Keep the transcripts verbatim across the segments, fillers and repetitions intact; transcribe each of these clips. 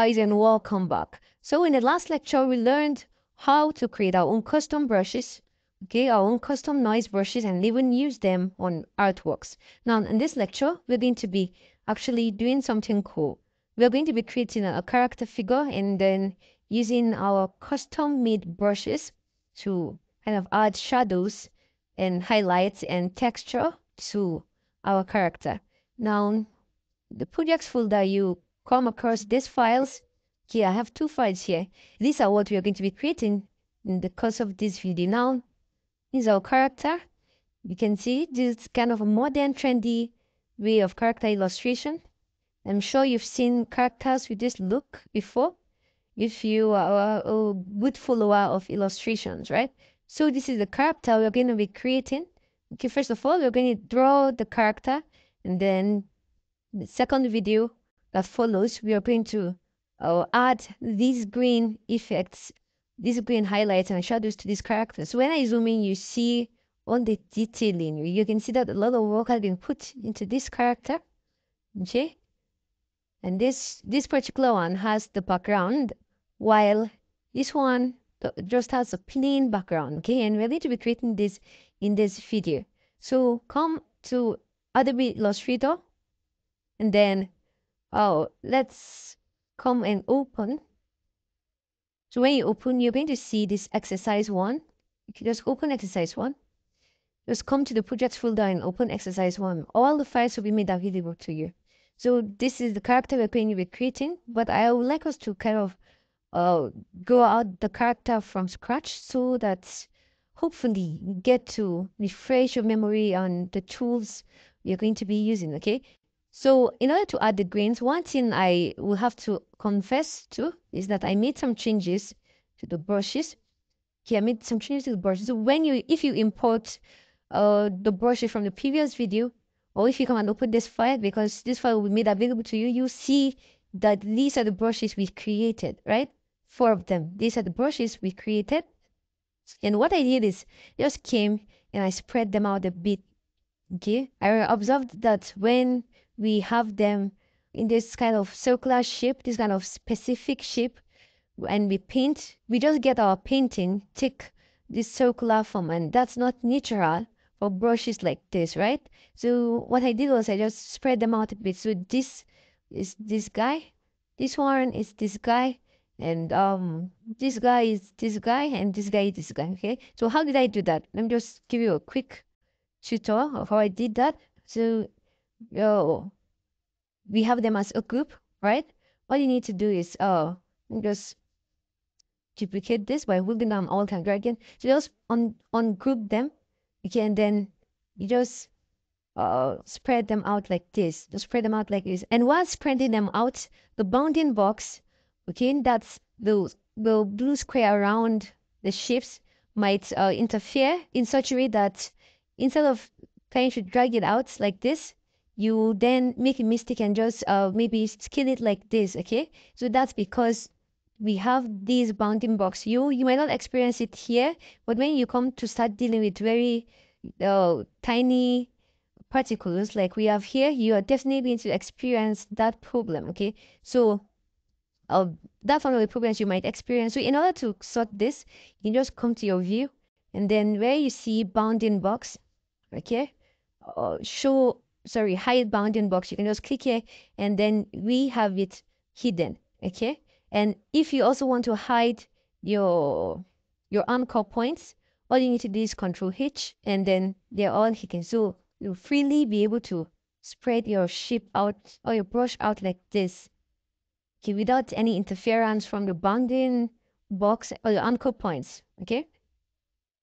Guys, and welcome back. So in the last lecture we learned how to create our own custom brushes, okay, our own custom noise brushes, and even use them on artworks. Now in this lecture we're going to be actually doing something cool. We're going to be creating a character figure and then using our custom made brushes to kind of add shadows and highlights and texture to our character. Now the projects folder, you come across these files. Okay, I have two files here. These are what we are going to be creating in the course of this video. Now, this is our character. You can see this kind of a modern, trendy way of character illustration. I'm sure you've seen characters with this look before, if you are a good follower of illustrations, right? So this is the character we're going to be creating. Okay, first of all, we're going to draw the character, and then in the second video that follows, we are going to uh, add these green effects, these green highlights and shadows to this character. So when I zoom in, you see all the detailing. You can see that a lot of work has been put into this character, okay? And this this particular one has the background, while this one just has a plain background, okay? And we're going to be creating this in this video. So come to Adobe Illustrator, and then Oh, let's come and open. So when you open, you're going to see this exercise one. You can just open exercise one. Just come to the projects folder and open exercise one. All the files will be made available to you. So this is the character we're going to be creating, but I would like us to kind of uh, go out the character from scratch so that hopefully you get to refresh your memory on the tools you're going to be using, okay? So in order to add the grains, one thing I will have to confess to is that I made some changes to the brushes. Okay, I made some changes to the brushes. So when you, if you import uh, the brushes from the previous video, or if you come and open this file, because this file will be made available to you, you'll see that these are the brushes we created, right? Four of them. These are the brushes we created. And what I did is just came and I spread them out a bit. Okay, I observed that when we have them in this kind of circular shape, this kind of specific shape, and we paint, we just get our painting, take this circular form, and that's not natural for brushes like this, right? So what I did was I just spread them out a bit. So this is this guy, this one is this guy, and um, this guy is this guy, and this guy is this guy, okay? So how did I do that? Let me just give you a quick tutor of how I did that. So Oh, we have them as a group, right? All you need to do is uh, just duplicate this by holding down Alt and drag in. So just un ungroup them, okay, and then you just uh, spread them out like this. Just spread them out like this. And while spreading them out, the bounding box, okay, that's the, the blue square around the shapes, might uh, interfere in such a way that instead of trying to drag it out like this, you then make a mistake and just uh, maybe scale it like this, okay? So that's because we have these bounding box. You you might not experience it here, but when you come to start dealing with very uh, tiny particles like we have here, you are definitely going to experience that problem, okay? So uh, that's one of the problems you might experience. So in order to sort this, you just come to your view, and then where you see bounding box, okay, uh, show... sorry, hide bounding box, you can just click here, and then we have it hidden, okay? And if you also want to hide your your anchor points, all you need to do is Control H, and then they're all hidden. So you'll freely be able to spread your shape out or your brush out like this, okay, without any interference from the bounding box or your anchor points, okay?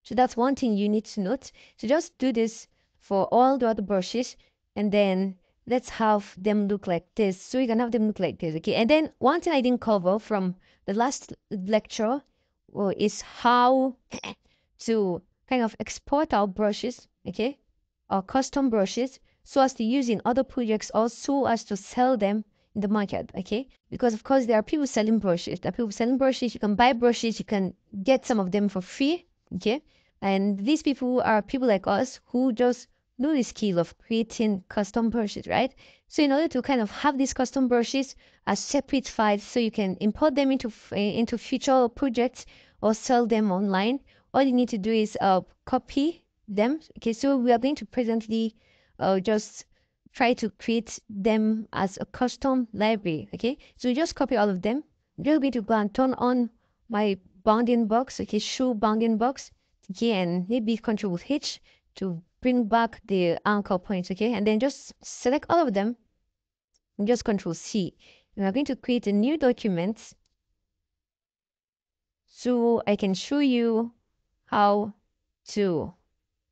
So that's one thing you need to note. So just do this for all the other brushes, and then let's have them look like this. So you can have them look like this, okay? And then one thing I didn't cover from the last lecture uh, is how to kind of export our brushes, okay? Our custom brushes, so as to use in other projects also as to sell them in the market, okay? Because of course there are people selling brushes. There are people selling brushes. You can buy brushes. You can get some of them for free, okay? And these people are people like us who just do the skill of creating custom brushes, right? So in order to kind of have these custom brushes as separate files, so you can import them into into future projects or sell them online, all you need to do is uh, copy them. Okay, so we are going to presently uh, just try to create them as a custom library. Okay, so you just copy all of them. I'm just going to go and turn on my bounding box. Okay, show bounding box. Okay, and maybe Control H to bring back the anchor points. Okay, and then just select all of them and just Control C. And we're going to create a new document so I can show you how to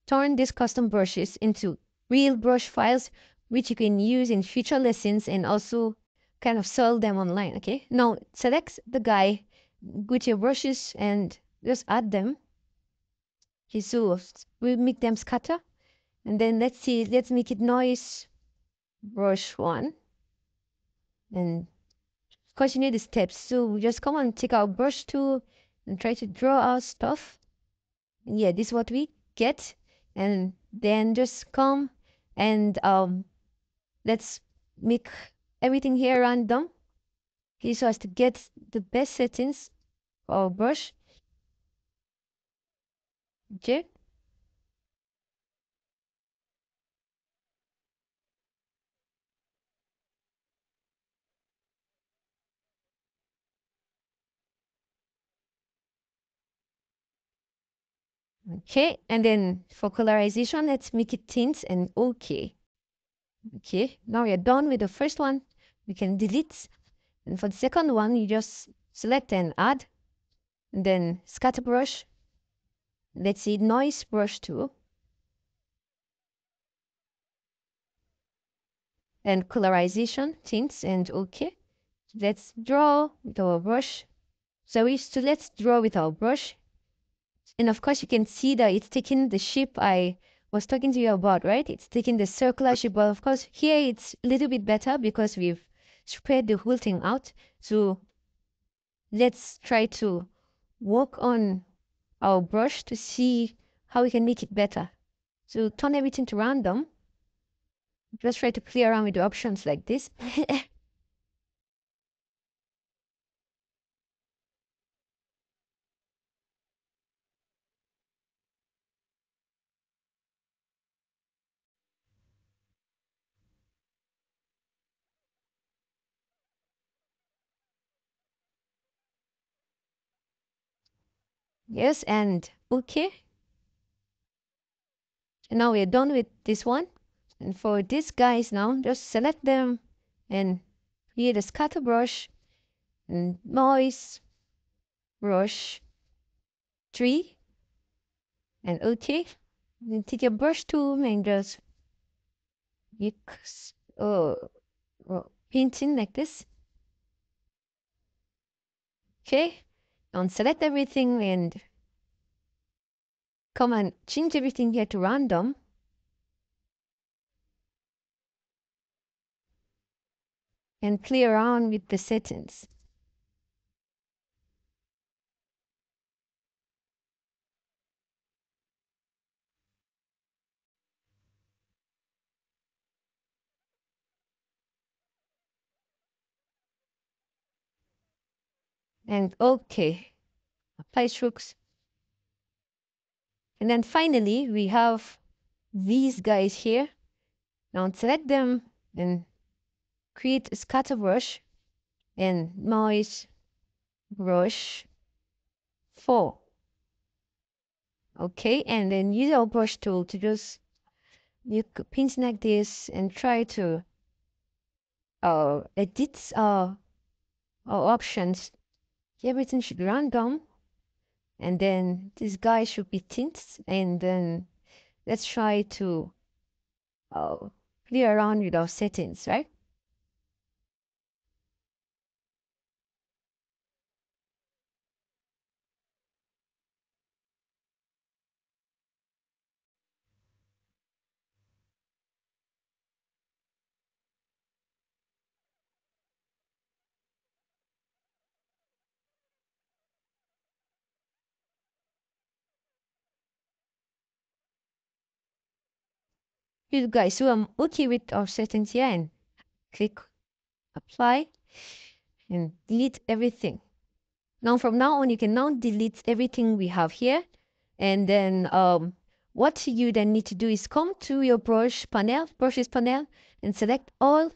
turn these custom brushes into real brush files, which you can use in future lessons and also kind of sell them online. Okay, now select the guy, go to your brushes and just add them. Okay, so we make them scatter, and then let's see, let's make it noise brush one and continue the steps. So we just come and take our brush tool and try to draw our stuff. Yeah, this is what we get, and then just come and um let's make everything here random. Okay, so as to get the best settings for our brush. Okay. Okay, and then for colorization, let's make it tints and okay. Okay, now we are done with the first one. We can delete. And for the second one, you just select and add. And then scatter brush. Let's see, noise brush two. And colorization, tints and okay. Let's draw with our brush. So, we, so let's draw with our brush. And of course, you can see that it's taking the shape I was talking to you about, right? It's taking the circular shape, but of course, here it's a little bit better because we've spread the whole thing out. So let's try to work on our brush to see how we can make it better. So turn everything to random. Just try to play around with the options like this. Yes, and okay. And now we're done with this one. And for these guys now, just select them and create a scatter brush and noise brush three and okay. And then take your brush tool and just mix, oh, painting like this. Okay. And select everything and come and change everything here to random. And play around with the settings. And okay, apply strokes. And then finally, we have these guys here. Now select them and create a scatter brush and noise brush four. Okay, and then use our brush tool to just you could pinch like this and try to uh, edit our, our options. Everything should be random, and then this guy should be tints, and then let's try to uh, play around with our settings, right? Good guys, so I'm okay with our settings here and click apply and delete everything. Now from now on, you can now delete everything we have here. And then um, what you then need to do is come to your brush panel, brushes panel, and select all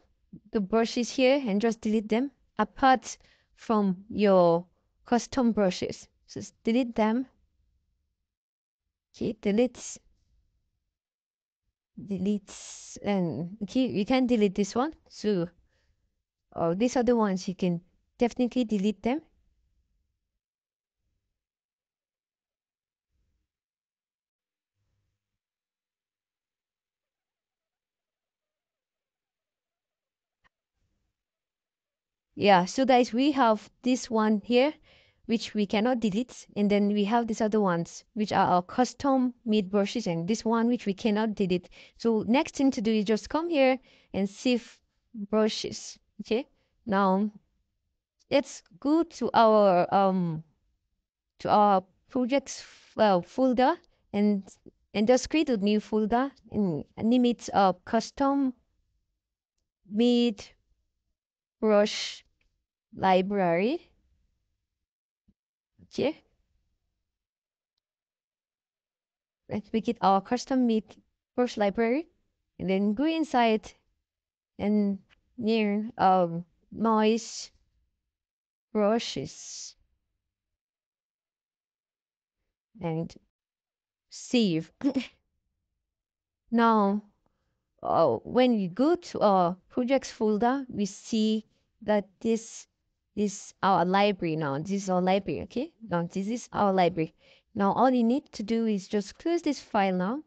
the brushes here and just delete them apart from your custom brushes. So just delete them. Okay, delete. Deletes and okay, you can delete this one. So or these are the ones you can definitely delete them. Yeah, so guys, we have this one here which we cannot delete, and then we have these other ones which are our custom made brushes, and this one which we cannot delete. So next thing to do is just come here and save brushes. Okay, now let's go to our um to our projects uh, folder and and just create a new folder and name it uh, custom made brush library. Okay, let's make it our custom made brush library, and then go inside and near um noise brushes and save. Now uh, when you go to our projects folder, we see that this is our library now. This is our library, okay? Now this is our library. Now all you need to do is just close this file now,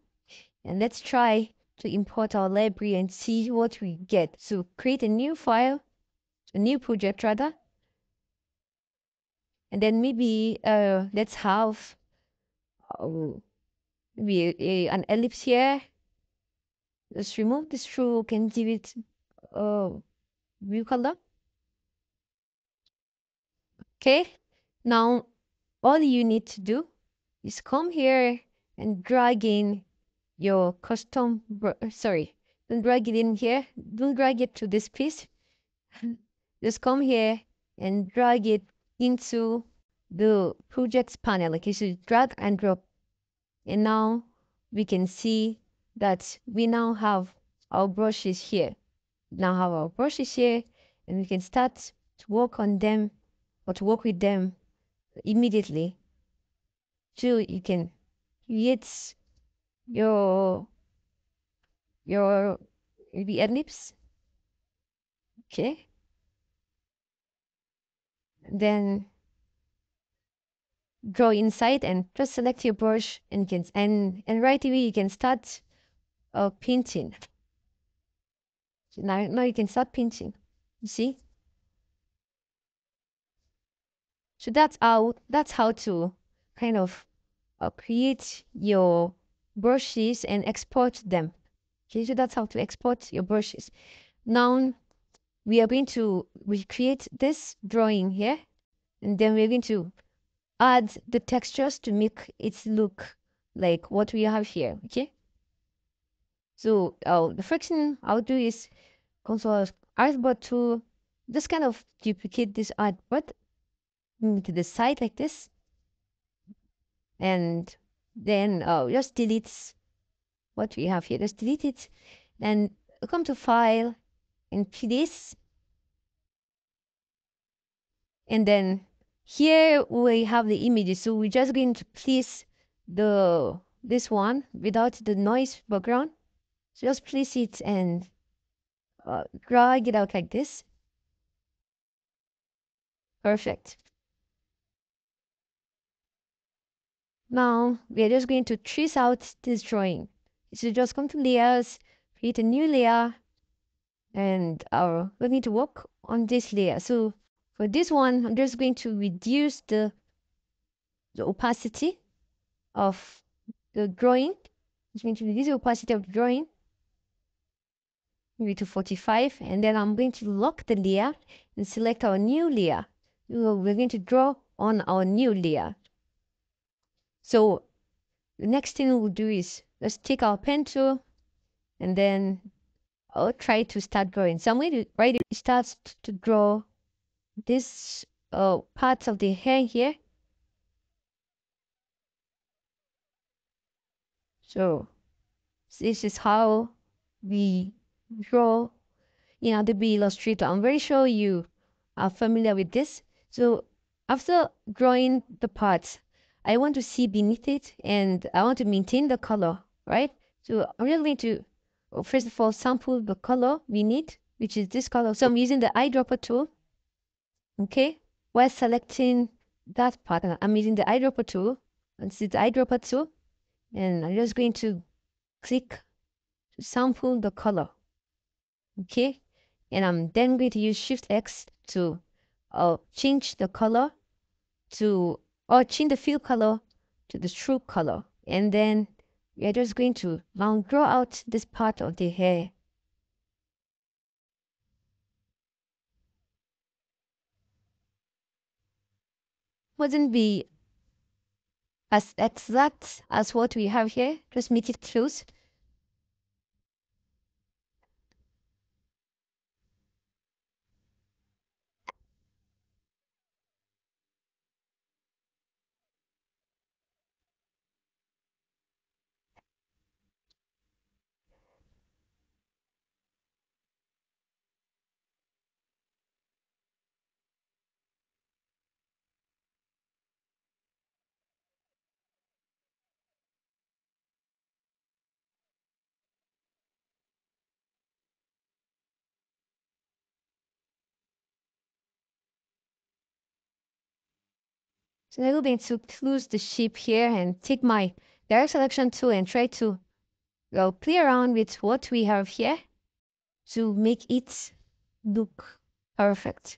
and let's try to import our library and see what we get. So create a new file, a new project rather, and then maybe uh, let's have uh, maybe a, an ellipse here. Let's remove the stroke and give it uh, blue color. Okay, now all you need to do is come here and drag in your custom, sorry, don't drag it in here, don't drag it to this piece. Just come here and drag it into the projects panel. Okay, so drag and drop. And now we can see that we now have our brushes here. Now have our brushes here, and we can start to work on them, or to work with them immediately. So you can create your your maybe ellipse. Okay. And then draw inside and just select your brush, and can and and right away you can start uh, painting. So now now you can start painting. You see. So that's how that's how to kind of uh, create your brushes and export them. Okay, so that's how to export your brushes. Now we are going to recreate this drawing here, and then we're going to add the textures to make it look like what we have here. Okay. So uh, the first thing I'll do is console artboard to just kind of duplicate this artboard to the side like this, and then uh, just delete what we have here. Just delete it, and come to file and place. And then here we have the images, so we're just going to place the this one without the noise background. So just place it and uh, drag it out like this. Perfect. Now we are just going to trace out this drawing. So just come to layers, create a new layer, and our we need to work on this layer. So for this one, I'm just going to reduce the the opacity of the drawing. I'm going to reduce the opacity of the drawing, maybe to forty-five, and then I'm going to lock the layer and select our new layer. We're going to draw on our new layer. So the next thing we'll do is let's take our pen tool and then I'll try to start drawing. So I'm going to right start to draw this uh, part of the hand here. So this is how we draw in Adobe Illustrator. I'm very sure you are familiar with this. So after drawing the parts, I want to see beneath it, and I want to maintain the color, right? So I'm just going to, first of all, sample the color we need, which is this color. So I'm using the eyedropper tool, okay? While selecting that part, I'm using the eyedropper tool, and this is the eyedropper tool, and I'm just going to click to sample the color, okay? And I'm then going to use Shift X to uh, change the color to, or change the fill color to the true color. And then we are just going to now draw out this part of the hair. Wouldn't be as exact as what we have here, just make it close. So I'm going to close the shape here and take my direct selection tool and try to go play around with what we have here to make it look perfect.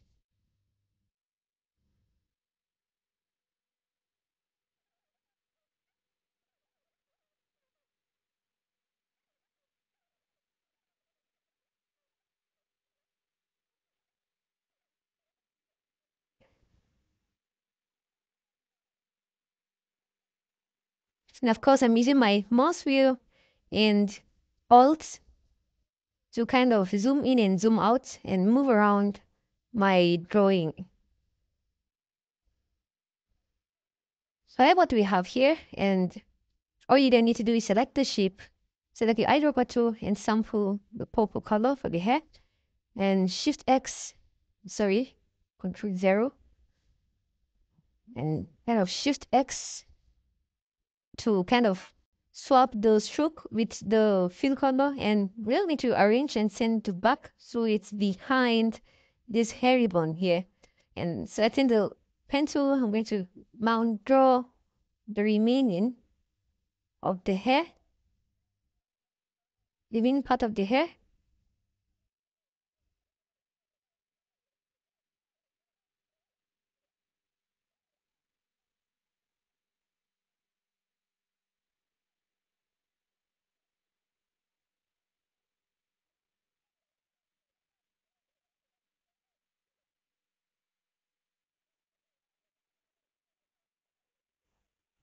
And of course, I'm using my mouse wheel and Alt to kind of zoom in and zoom out and move around my drawing. So I have what we have here, and all you then need to do is select the shape, select the eyedropper tool and sample the purple color for the hair, and Shift X, sorry, Control zero, and kind of Shift X to kind of swap the stroke with the fill color, and we'll need to arrange and send to back so it's behind this hair ribbon here. And setting the pen tool, I'm going to mount draw the remaining of the hair, the remaining part of the hair.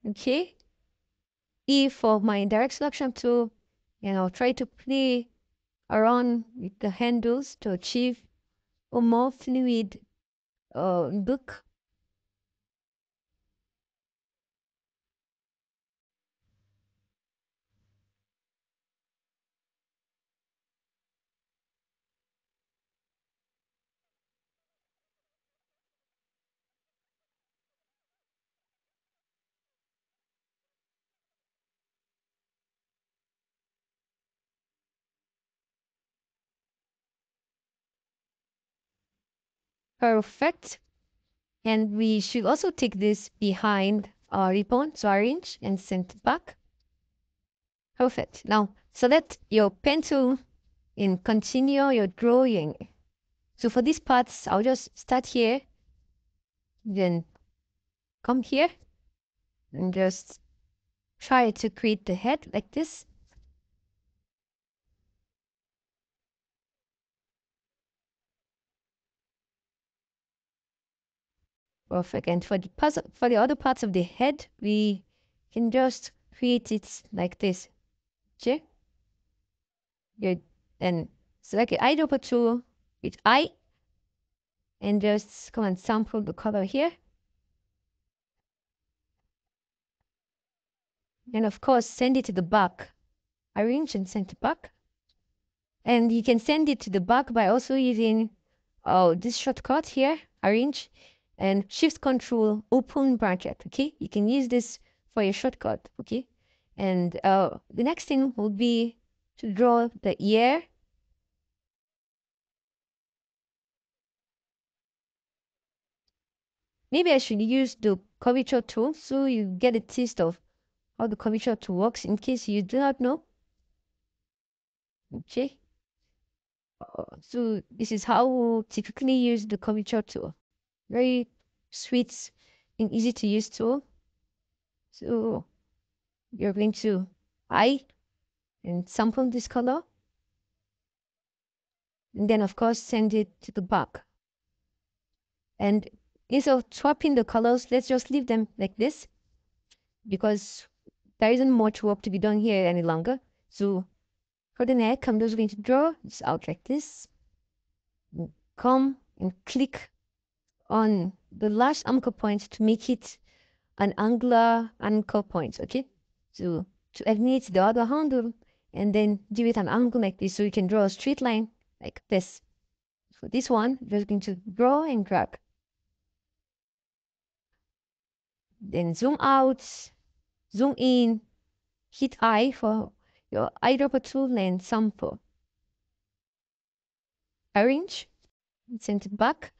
Okay, E for my direct selection tool, and I'll try to play around with the handles to achieve a more fluid uh, look. Perfect. And we should also take this behind our ribbon, so arrange and send back. Perfect. Now select your pen tool and continue your drawing. So for these parts, I'll just start here, then come here and just try to create the head like this. Perfect. And for the parts, for the other parts of the head, we can just create it like this. Okay. Good. Then select the eyedropper tool with I and just go and sample the color here. And of course, send it to the back. Arrange and send to back. And you can send it to the back by also using oh, this shortcut here, arrange, and shift control, open bracket, okay? You can use this for your shortcut, okay? And uh, the next thing will be to draw the ear. Maybe I should use the curvature tool so you get a taste of how the curvature tool works in case you do not know. Okay. So this is how we typically use the curvature tool. Very sweet and easy to use tool. So you're going to I and sample this color. And then of course send it to the back. And instead of swapping the colors, let's just leave them like this because there isn't much work to be done here any longer. So for the neck, I'm just going to draw this out like this. Come and click on the last anchor point to make it an angular anchor point, okay? So to eliminate the other handle and then give it an angle like this so you can draw a straight line like this. For this one, I'm just going to draw and drag. Then zoom out, zoom in, hit I for your eyedropper tool and sample. Arrange, send it back.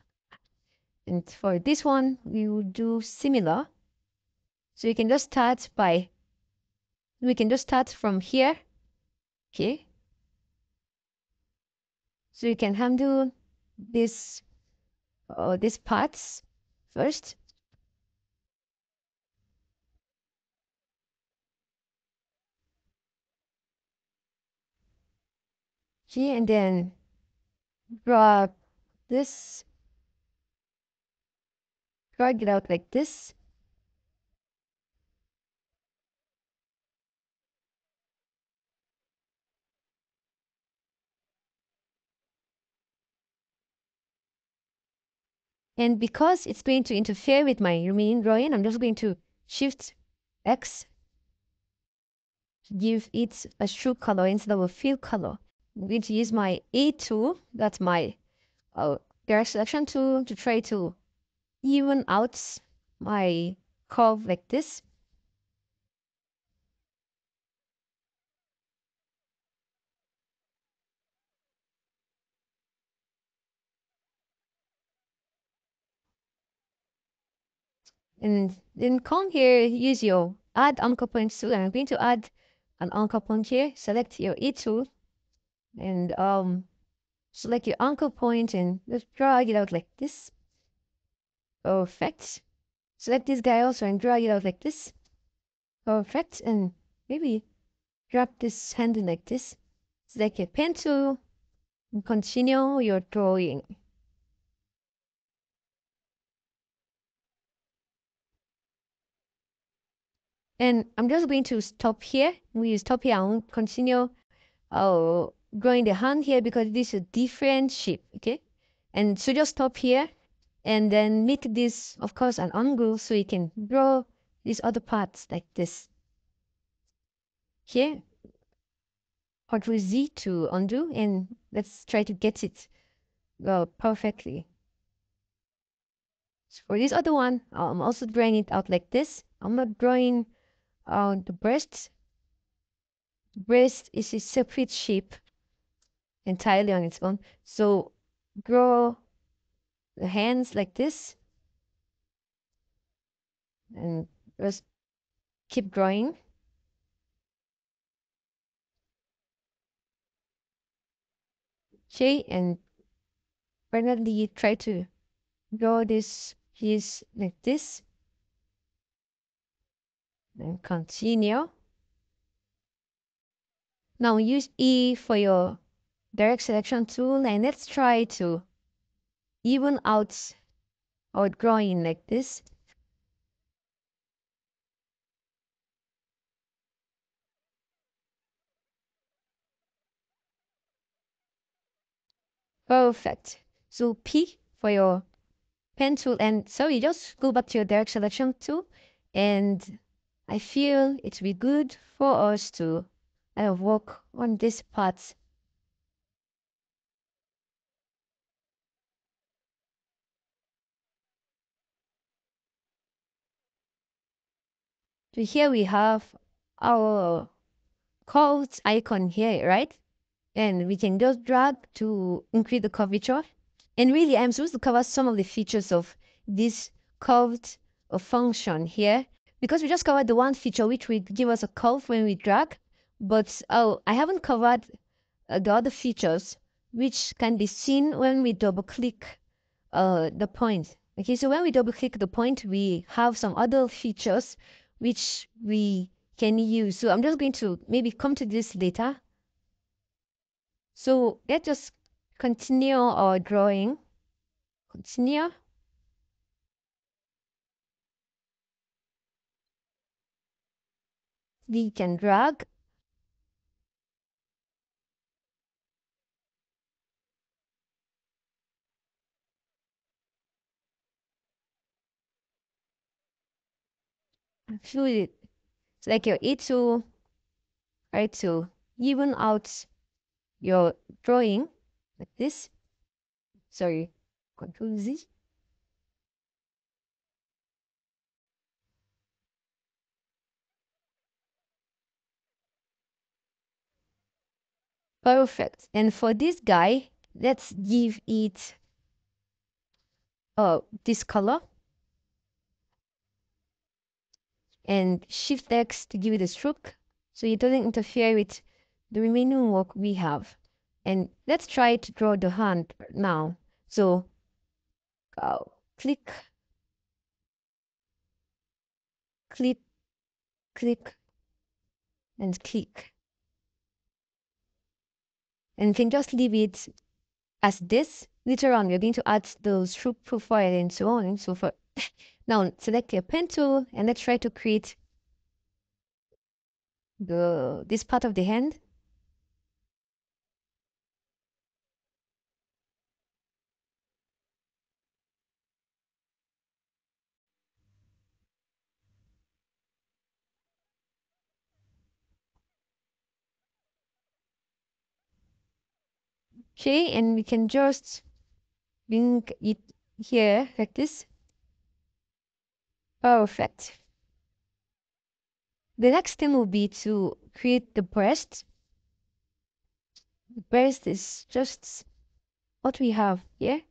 And for this one, we will do similar. So you can just start by, we can just start from here, okay? So you can handle this, uh, these parts first. Okay, and then draw this, drag it out like this. And because it's going to interfere with my remaining drawing, I'm just going to shift X to give it a true color instead of a fill color. I'm going to use my A tool, that's my uh, direct selection tool, to try to even out my curve like this. And then come here, use your add anchor point tool, and I'm going to add an anchor point here. Select your A tool. And um, select your anchor point and just drag it out like this. Perfect. Select this guy also and drag it out like this. Perfect. And maybe drop this hand in like this. Select your pen tool and continue your drawing. And I'm just going to stop here. We stop here and continue. Oh. Drawing the hand here because this is a different shape, okay? And so just stop here and then make this, of course, an angle so you can draw these other parts like this. Here, Ctrl Z to undo, and let's try to get it well, perfectly. So for this other one, I'm also drawing it out like this. I'm not drawing uh, the breast. Breast is a separate shape entirely on its own. So draw the hands like this and just keep drawing. Okay, and finally try to draw this piece like this and continue. Now use E for your direct selection tool, and let's try to even out our drawing like this. Perfect. So P for your pen tool. And so you just go back to your direct selection tool. And I feel it will be good for us to uh, work on this part. So here we have our curved icon here, right? And we can just drag to increase the curvature. And really, I'm supposed to cover some of the features of this curved function here, because we just covered the one feature which will give us a curve when we drag. But oh, I haven't covered uh, the other features which can be seen when we double click uh, the point. Okay, so when we double click the point, we have some other features which we can use. So I'm just going to maybe come to this later. So let's just continue our drawing. Continue. We can drag. Feel it. It's like your E tool, right, to even out your drawing like this. Sorry, Control Z. Perfect. And for this guy, let's give it uh, this color and Shift X to give it a stroke so it doesn't interfere with the remaining work we have. And let's try to draw the hand now. So uh, click, click, click, and click. And you can just leave it as this. Later on, we're going to add the stroke profile and so on and so forth. Now, select your pen tool and let's try to create the this part of the hand. Okay, and we can just bring it here like this. Perfect. The next thing will be to create the breast. The breast is just what we have here.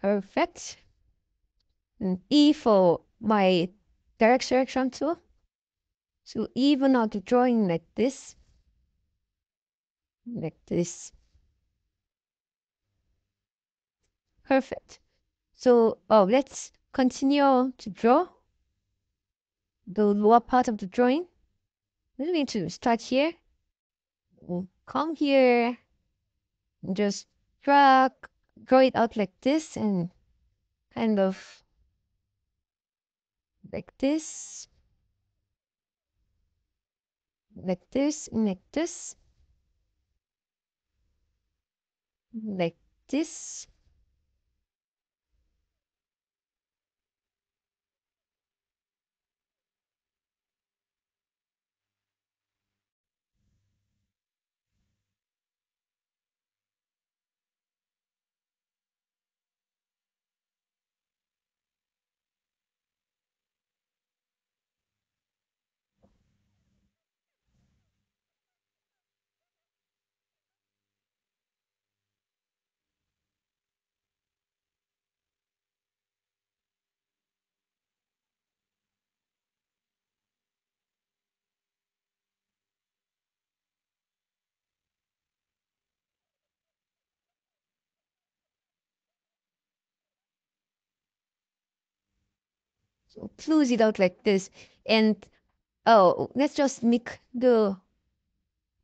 Perfect. And E for my direct selection tool. So even out the drawing like this. Like this. Perfect. So oh, let's continue to draw the lower part of the drawing. We're going to start here. We'll come here and just drag, draw it out like this and kind of like this, like this, like this. Like this. So close it out like this. And oh, let's just make the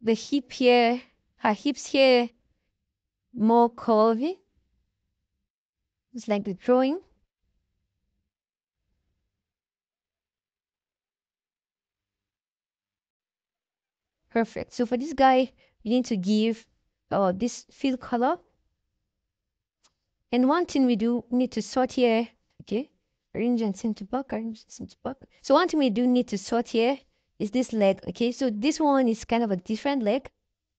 the hip here, her hips here, more curvy. It's like the drawing. Perfect. So for this guy, you need to give uh, this fill color. And one thing we do, we need to sort here. Okay. Arrange and send to back. Arrange and send to back. So one thing we do need to sort here is this leg. Okay. So this one is kind of a different leg.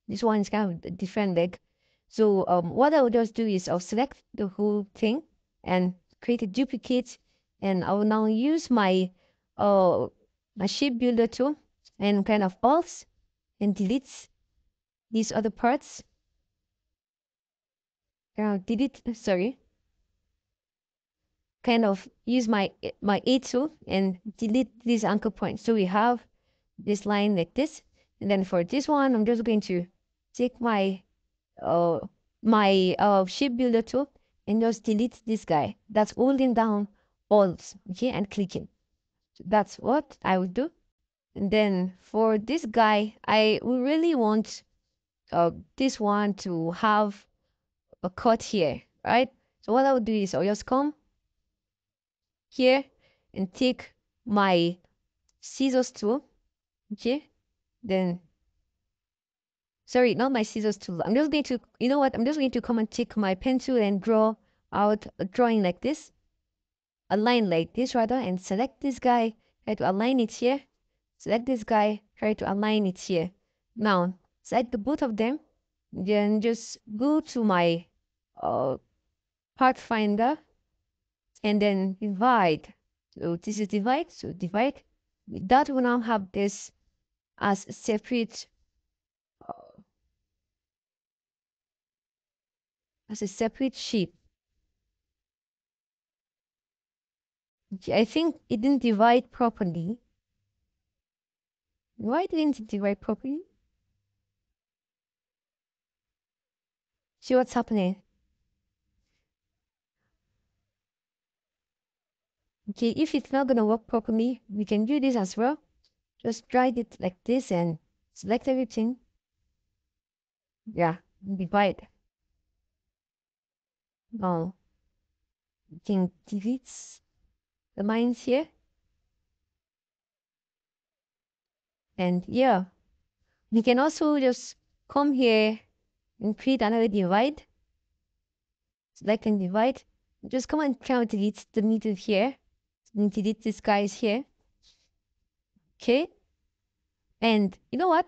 This one is kind of a different leg. So um, what I will just do is I'll select the whole thing and create a duplicate. And I will now use my uh, my shape builder tool and kind of alt and delete these other parts. I'll delete, sorry. Kind of use my my A tool and delete these anchor points. So we have this line like this. And then for this one, I'm just going to take my uh, my uh, shape builder tool and just delete this guy that's holding down alt, okay, and clicking. So that's what I will do. And then for this guy, I really want uh, this one to have a cut here, right? So what I will do is I'll just come here and take my scissors tool, okay? Then, sorry, not my scissors tool. I'm just going to, you know what? I'm just going to come and take my pen tool and draw out a drawing like this, a line like this rather, and select this guy, try to align it here. Select this guy, try to align it here. Now, select the both of them, then just go to my uh, Pathfinder and then divide. So this is divide, so divide. With that, we now have this as a separate, uh, as a separate shape. Okay, I think it didn't divide properly. Why didn't it divide properly? See what's happening. Okay, if it's not gonna work properly, we can do this as well. Just drag it like this and select everything. Yeah, divide. Now, you can delete the lines here. And yeah, we can also just come here and create another divide. Select and divide. Just come and try to delete the middle here. Delete this guy here. Okay. And you know what?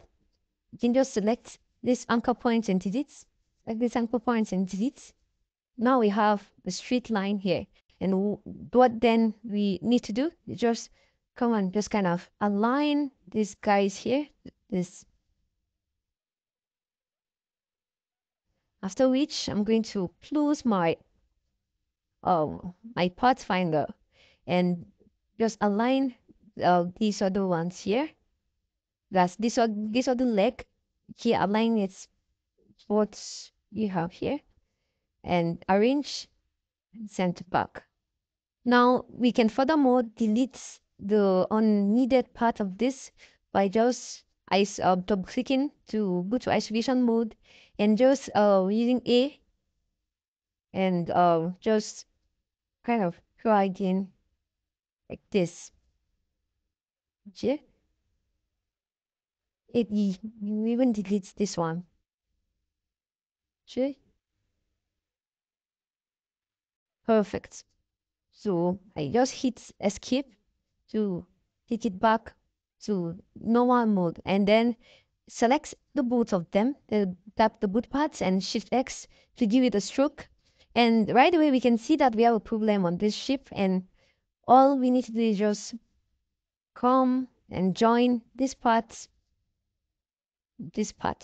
You can just select this anchor point and delete. Select this anchor point and delete. Now we have the straight line here. And what then we need to do is just come on, just kind of align these guys here. This. After which, I'm going to close my um my Pathfinder and just align uh, these other ones here. That's this this other leg. Here, align it what you have here, and arrange and send back. Now we can furthermore delete the unneeded part of this by just ice uh, double clicking to go to isolation mode and just uh using A and uh just kind of try again like this. Okay, it you even deletes this one. Okay, perfect. So I just hit escape to take it back to normal mode and then select the both of them, the, tap the both parts and shift X to give it a stroke. And right away we can see that we have a problem on this shape and all we need to do is just come and join this part, this part.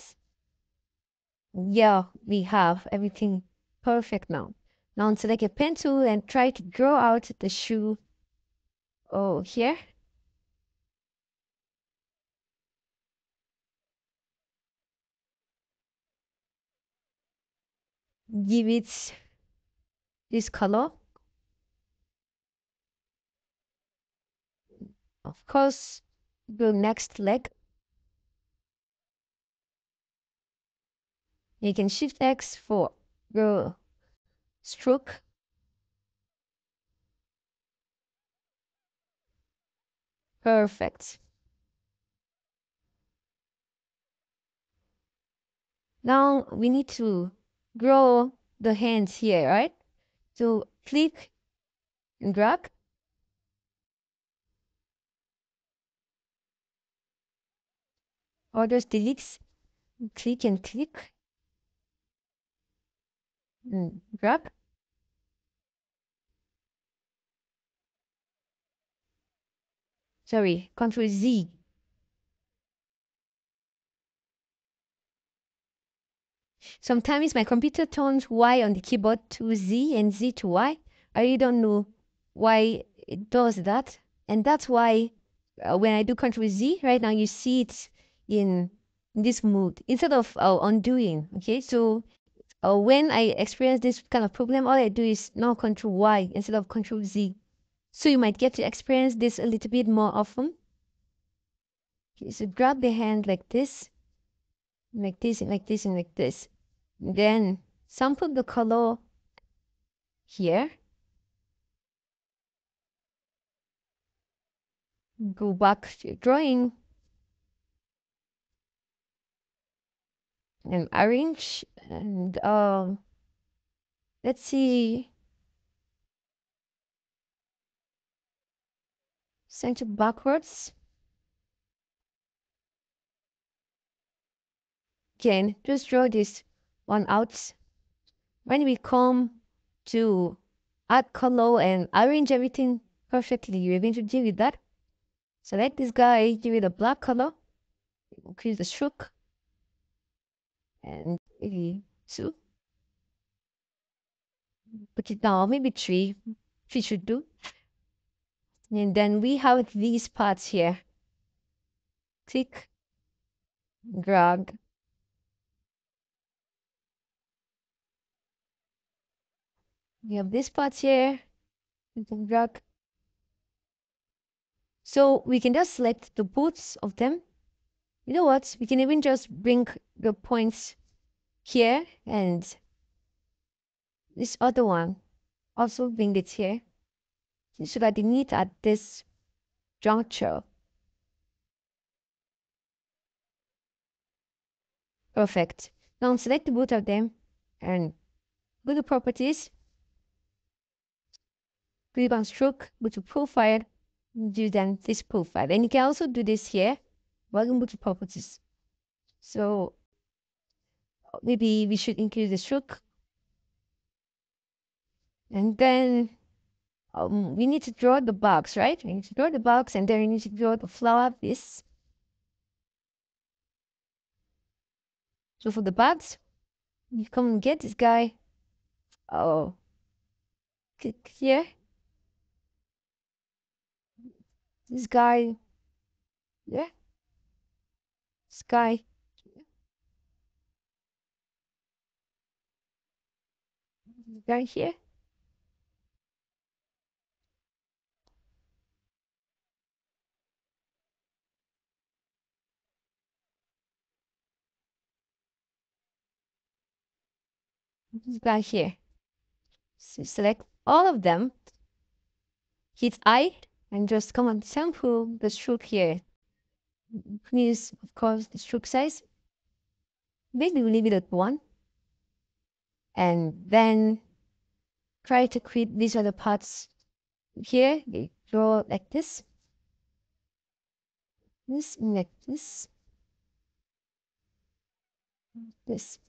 Yeah, we have everything perfect now. Now select a pen tool and try to draw out the shoe. Oh, here. Give it this color. Of course, go next leg. You can shift X for the stroke. Perfect. Now we need to grow the hands here, right? So click and drag. Order deletes. Click and click. And grab. Sorry, Control Z. Sometimes my computer turns Y on the keyboard to Z and Z to Y. I really don't know why it does that. And that's why uh, when I do Control Z right now, you see it in this mode instead of uh, undoing. Okay, so uh, when I experience this kind of problem, all I do is now Control Y instead of Control Z. So you might get to experience this a little bit more often. Okay, so grab the hand like this, like this, and like this, and like this. Then sample the color here. Go back to your drawing and arrange. And uh, let's see. Center backwards. Again, just draw this one out. When we come to add color and arrange everything perfectly, you're going to deal with that. Select this guy, give it a black color, increase the stroke, and maybe two. Put it down, maybe three. Three should do. And then we have these parts here. Click, drag. We have this part here, you can drag. So we can just select the both of them. You know what? We can even just bring the points here and this other one. Also bring it here so that they meet at this juncture. Perfect. Now select the both of them and go to properties. Click on stroke, go to profile, do then this profile. And you can also do this here. Welcome to properties. So maybe we should increase the stroke. And then um, we need to draw the box, right? We need to draw the box and then we need to draw the flower piece. So for the bugs, you come and get this guy. Oh, click here. This guy, yeah, this guy, this guy here, this guy here. So select all of them, hit I, and just come and sample the stroke here. Please, of course, the stroke size. Maybe we leave it at one. And then try to create these other parts here. You draw like this. This, like this. This.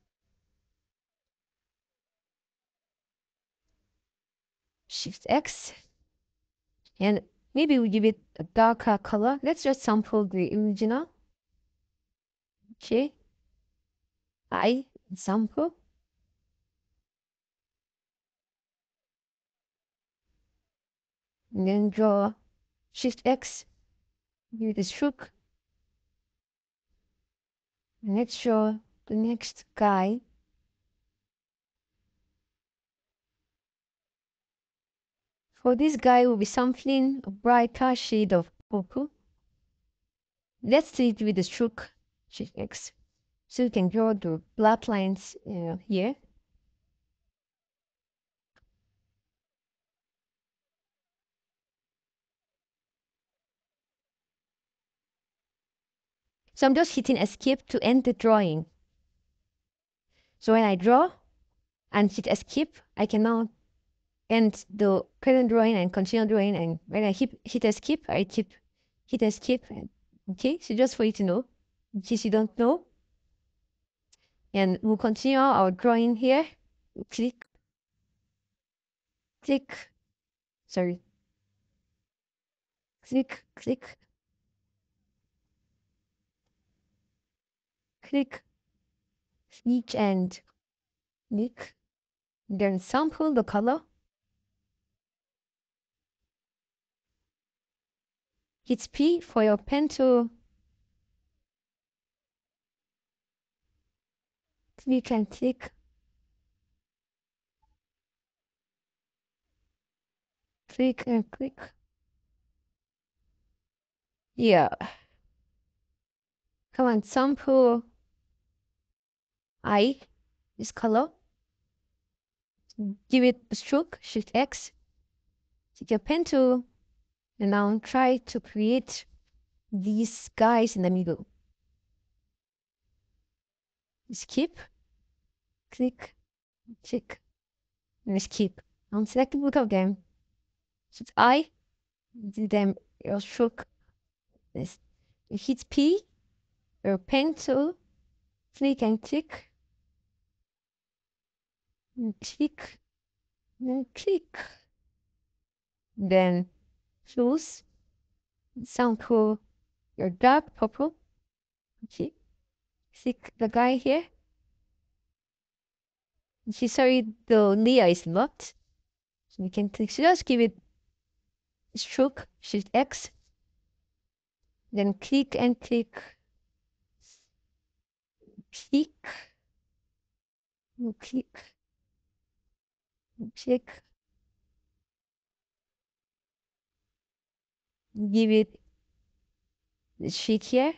Shift X. And maybe we give it a darker color. Let's just sample the original. Okay. I sample. And then draw Shift X. Give it a stroke. And let's draw the next guy. For this guy will be sampling a brighter shade of purple. Let's do it with the stroke Shift X. So you can draw the black lines uh, here. So I'm just hitting escape to end the drawing. So when I draw and hit escape, I can now end the current drawing and continue drawing. And when I hit, hit escape, I keep hit escape. Okay, so just for you to know, in case you don't know. And we'll continue our drawing here. Click, click, sorry, click, click, click, snitch and click, then sample the color, hit P for your pen to click and click, click and click. Yeah, come on, sample I, this color, give it a stroke, shift X, take your pen tool, and now try to create these guys in the middle. Skip, click, click, and skip. And select the book of them. So I do them your stroke. This you hit P, your pen tool, click and click. And click, and click. Then choose sample your dark purple. Okay, click the guy here. Okay, sorry, the layer is locked. So we can click. So just give it stroke, shift X. Then click and click. Click. And click. Check. Give it the shake here.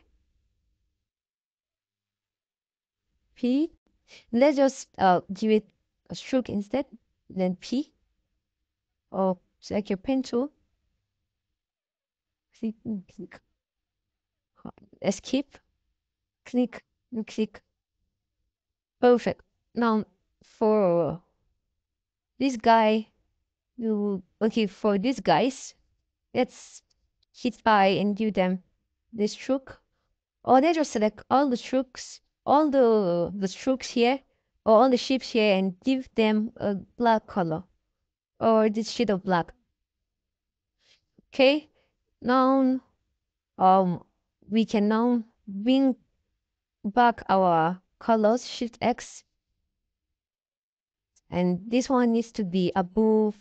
P. Let's just uh, give it a stroke instead. Then P. Or select your pen tool. Click, click. Escape. Click, click. Perfect. Now for this guy, you okay for these guys, let's hit I and give them the stroke, or they just select all the strokes, all the the strokes here, or all the shapes here, and give them a black color, or this shade of black. Okay, now um we can now bring back our colors. Shift X. And this one needs to be above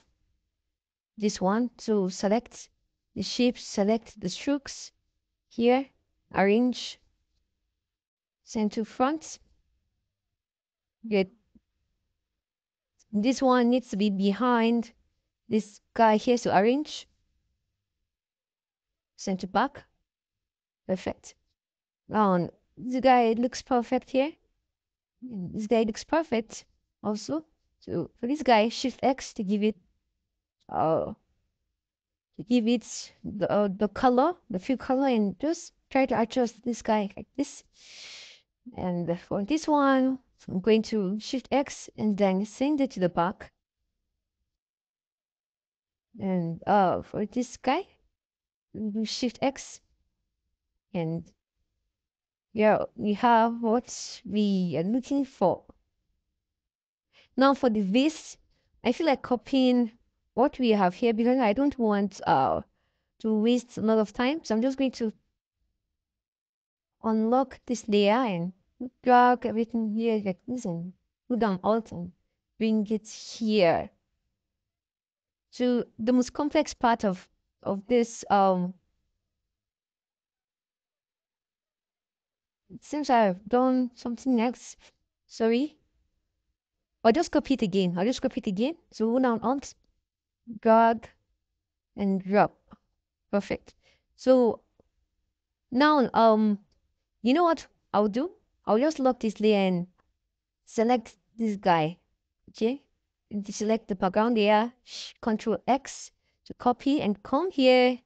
this one. So select the shapes, select the strokes here, arrange, send to front. Good. This one needs to be behind this guy here, so arrange, send to back. Perfect. Now this guy looks perfect here. This guy looks perfect also. So for this guy, shift X to give it, uh, to give it the uh, the color, the fill color, and just try to adjust this guy like this. And for this one, I'm going to shift X and then send it to the back. And uh, for this guy, we shift X, and yeah, we have what we are looking for. Now for the vase, I feel like copying what we have here because I don't want uh, to waste a lot of time. So I'm just going to unlock this layer and drag everything here like this and put down Alt and bring it here. So the most complex part of, of this, um, it seems I've done something else. Sorry. I'll just copy it again. I'll just copy it again. So we'll now Alt, drag, and drop. Perfect. So now, um, you know what I'll do? I'll just lock this layer and select this guy. Okay. Select the background layer, Control X to copy, and come here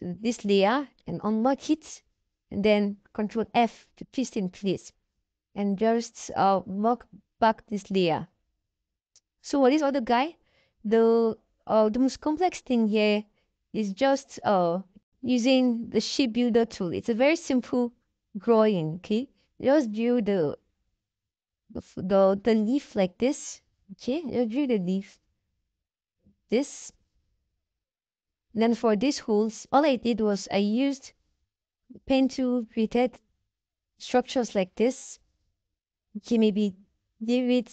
to this layer and unlock it, and then Control F to paste in place, and just uh, lock pack this layer. So what is other guy? The uh, the most complex thing here is just uh using the shape builder tool. It's a very simple drawing. Okay, just build the the the, the leaf like this. Okay, just build the leaf. This. And then for these holes, all I did was I used pen tool, created structures like this. Okay, maybe give it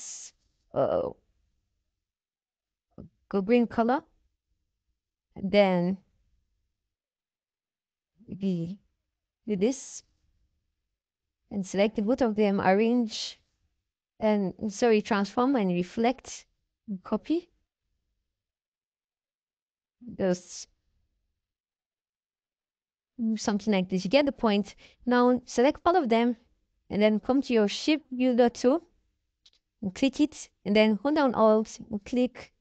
uh, a green color. Then we do this and select both of them, arrange and sorry, transform and reflect, and copy. Just something like this. You get the point. Now select all of them and then come to your shape builder tool and click it, and then hold down alt and click,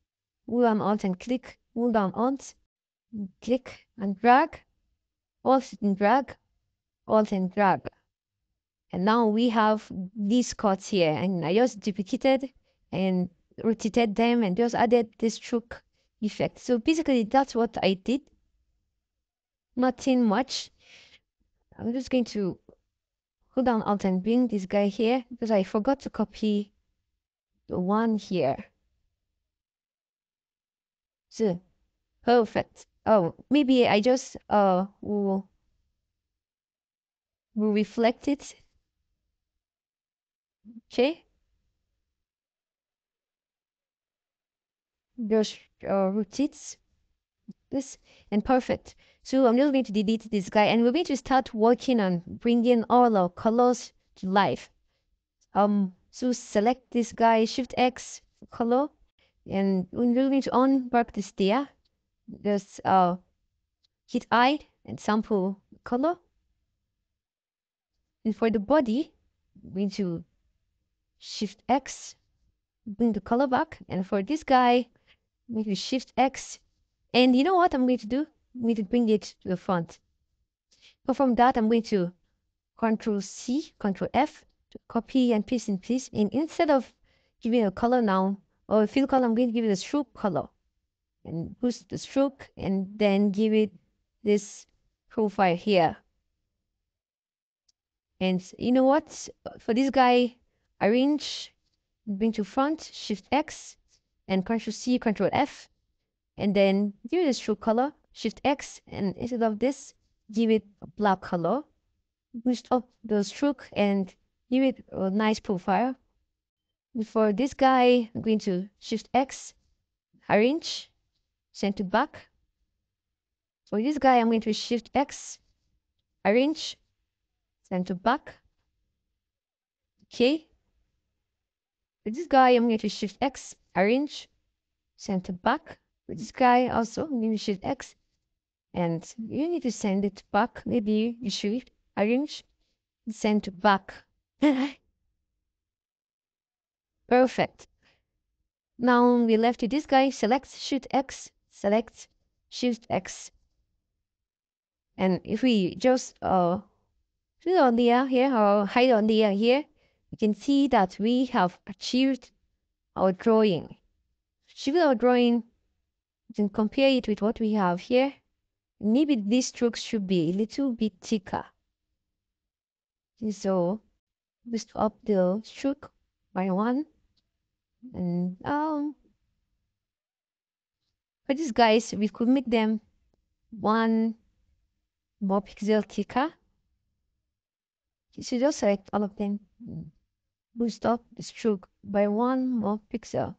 hold down alt and click, hold down alt, and click and drag, alt and drag, alt and drag. And now we have these cuts here, and I just duplicated and rotated them and just added this stroke effect. So basically that's what I did. Nothing much. I'm just going to hold down alt and bring this guy here because I forgot to copy the one here. So perfect. Oh, maybe I just uh will, will reflect it. Okay. Just uh, rotate this and perfect. So I'm just going to delete this guy, and we're going to start working on bringing all our colors to life. Um, so select this guy, Shift X color, and we're going to unmark this there. Just uh, hit I and sample color. And for the body, we're going to Shift X, bring the color back, and for this guy, I'm going to Shift X, and you know what I'm going to do? I'm going to bring it to the front. So from that, I'm going to Control C, Control F, to copy and paste in place. And instead of giving a color now or a fill color, I'm going to give it a stroke color and boost the stroke, and then give it this profile here. And you know what? For this guy, arrange, bring to front, Shift X, and Control C, Control F, and then give it a stroke color, Shift X, and instead of this, give it a black color, boost up the stroke and give it a nice profile. For this guy, I'm going to Shift X, arrange, send it back. For this guy, I'm going to Shift X, arrange, send it back. Okay. For this guy, I'm going to Shift X, arrange, send it back. For this guy also, I'm going to Shift X, and you need to send it back. Maybe you should arrange, send it back. Perfect. Now we left to this guy. Select Shift X, select Shift X, and if we just uh click on the layer here or hide on the layer here, you can see that we have achieved our drawing. Shift our drawing, you can compare it with what we have here. Maybe these strokes should be a little bit thicker. So boost up the stroke by one. And um for these guys, we could make them one more pixel thicker. So just select all of them. Boost up the stroke by one more pixel.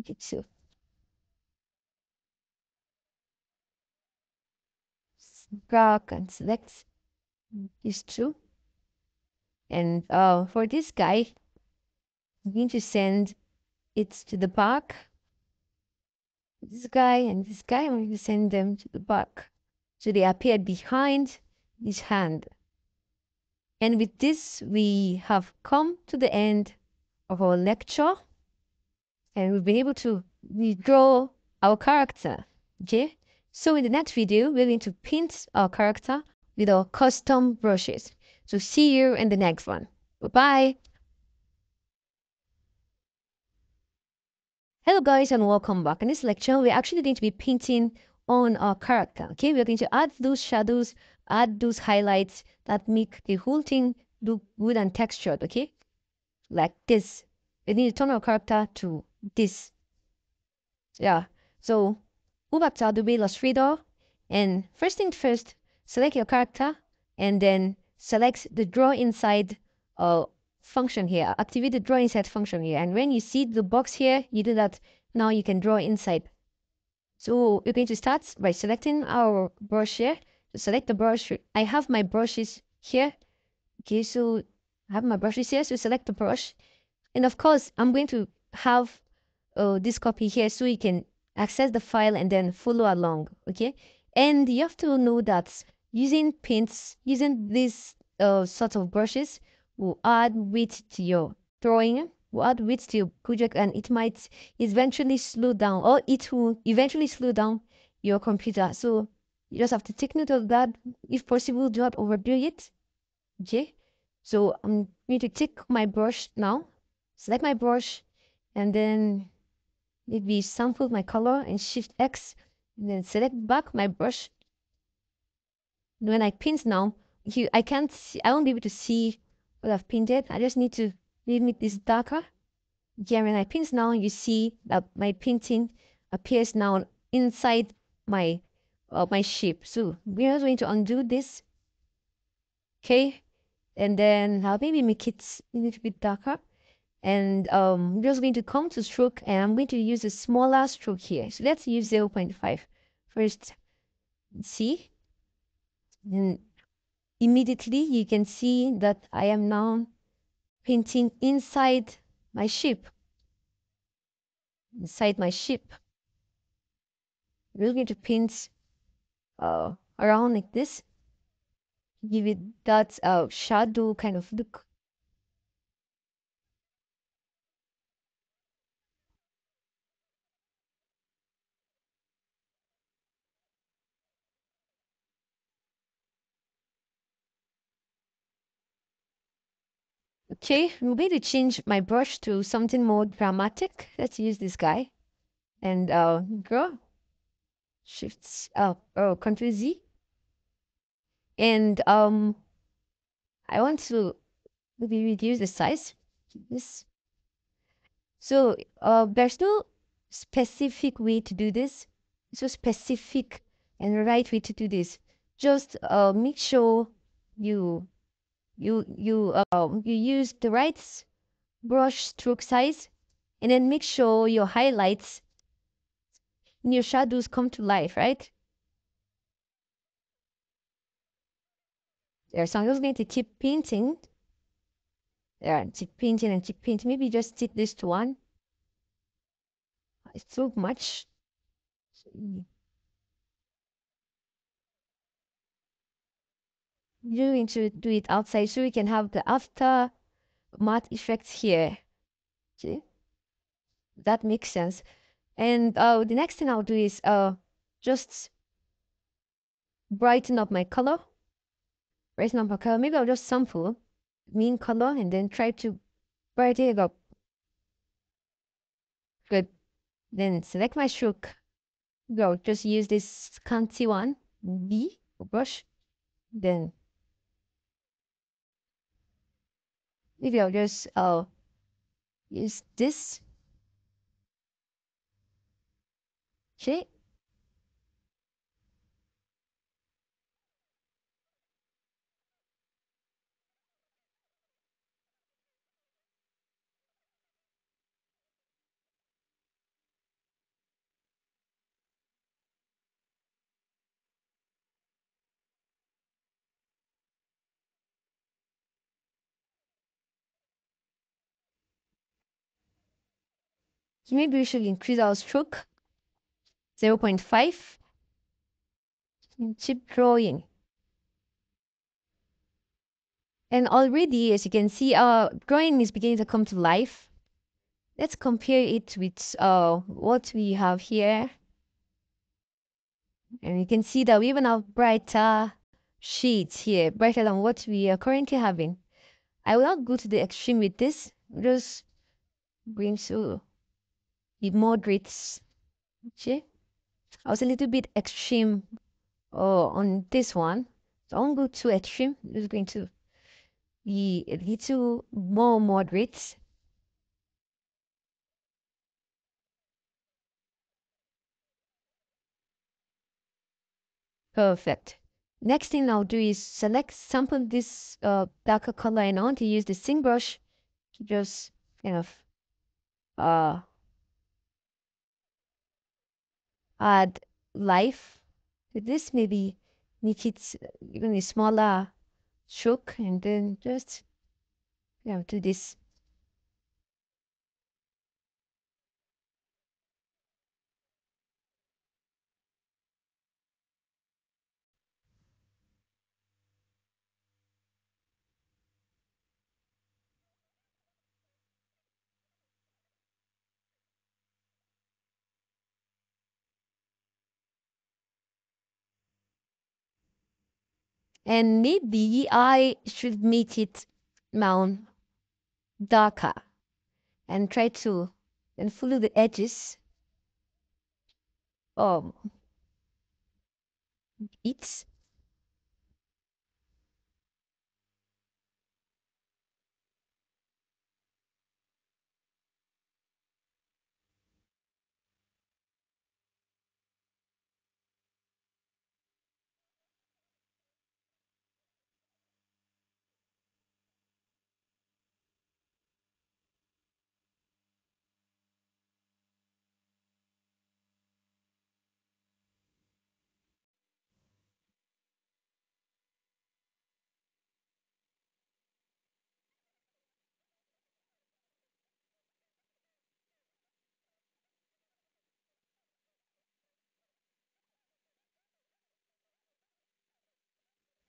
Okay, so drag and select these two, and uh, for this guy, I'm going to send it to the back. This guy and this guy, I'm going to send them to the back, so they appear behind his hand. And with this, we have come to the end of our lecture, and we've been able to redraw our character. Okay, so in the next video, we're going to paint our character with our custom brushes. So see you in the next one. Bye-bye. Hello guys and welcome back. In this lecture we're actually going to be painting on our character. Okay, we're going to add those shadows, add those highlights that make the whole thing look good and textured. Okay, like this. We need to turn our character to this. Yeah, so go back to Adobe Illustrator, and first thing first, select your character and then select the draw inside uh, function here. Activate the draw inside function here, and when you see the box here, you do that. Now you can draw inside. So we're going to start by selecting our brush here. So select the brush. I have my brushes here. Okay, so I have my brushes here. So select the brush, and of course I'm going to have uh, this copy here, so you can access the file and then follow along. Okay, and you have to know that using paints, using these uh, sort of brushes, will add width to your drawing, will add width to your project, and it might eventually slow down, or it will eventually slow down your computer. So you just have to take note of that. If possible, do not overdo it. Okay, so I'm going to take my brush now, select my brush, and then maybe sample my color and shift X, and then select back my brush. When I paint now, you, I can't see, I won't be able to see what I've painted. I just need to make this darker. Yeah, when I paint now, you see that my painting appears now inside my uh, my shape. So we're just going to undo this. Okay, and then I'll maybe make it a little bit darker. And um, I'm just going to come to stroke, and I'm going to use a smaller stroke here. So let's use zero point five first. See, and immediately you can see that I am now painting inside my shape. Inside my shape. We're going to paint uh, around like this. Give it that uh, shadow kind of look. Okay, I'm going to change my brush to something more dramatic. Let's use this guy. And uh, go. Shift, oh, oh, Control Z. And um, I want to maybe reduce the size. This. So uh, there's no specific way to do this. It's so specific and right way to do this. Just uh, make sure you you you um you use the right brush stroke size, and then make sure your highlights and your shadows come to life, right? There, so I'm just going to keep painting. Yeah, keep painting and keep painting. Maybe just take this to one. It's too much. You're going to do it outside so we can have the aftermath effects here. Okay, that makes sense. And uh, the next thing I'll do is uh, just brighten up my color. Brighten up my color. Maybe I'll just sample mean color and then try to brighten it up. Good. Then select my stroke. Go. Just use this scanty one, B brush. Then maybe I'll just uh, use this. Okay. Maybe we should increase our stroke. zero point five. And keep drawing. And already, as you can see, our drawing is beginning to come to life. Let's compare it with uh, what we have here. And you can see that we even have brighter shades here, brighter than what we are currently having. I will not go to the extreme with this. Just bring so. moderates. Okay, I was a little bit extreme uh, on this one, so I won't go too extreme. I'm just going to be a little more moderate. Perfect. Next thing I'll do is select sample this uh, darker color, and I want to use the sync brush to just kind of uh, add life to this. Maybe make it even a smaller stroke, and then just you know, do this. And maybe I should make it mount darker and try to and follow the edges of it.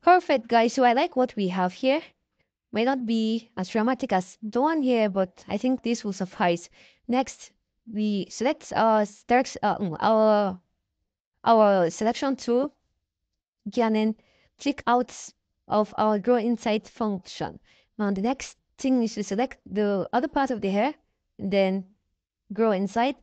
Perfect, guys. So I like what we have here. May not be as dramatic as the one here, but I think this will suffice. Next, we select our our our selection tool again and click out of our Draw Insight function. Now the next thing is to select the other part of the hair, and then Draw Insight.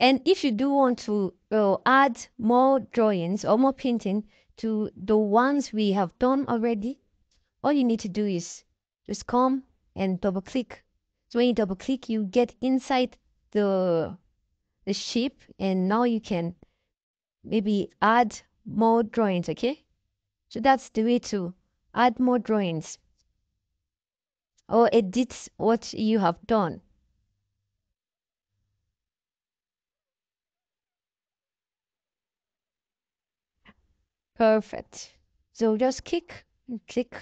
And if you do want to uh, add more drawings or more painting to the ones we have done already, all you need to do is just come and double click. So when you double click, you get inside the the shape, and now you can maybe add more drawings. Okay, so that's the way to add more drawings or edit what you have done. Perfect. So just click and click,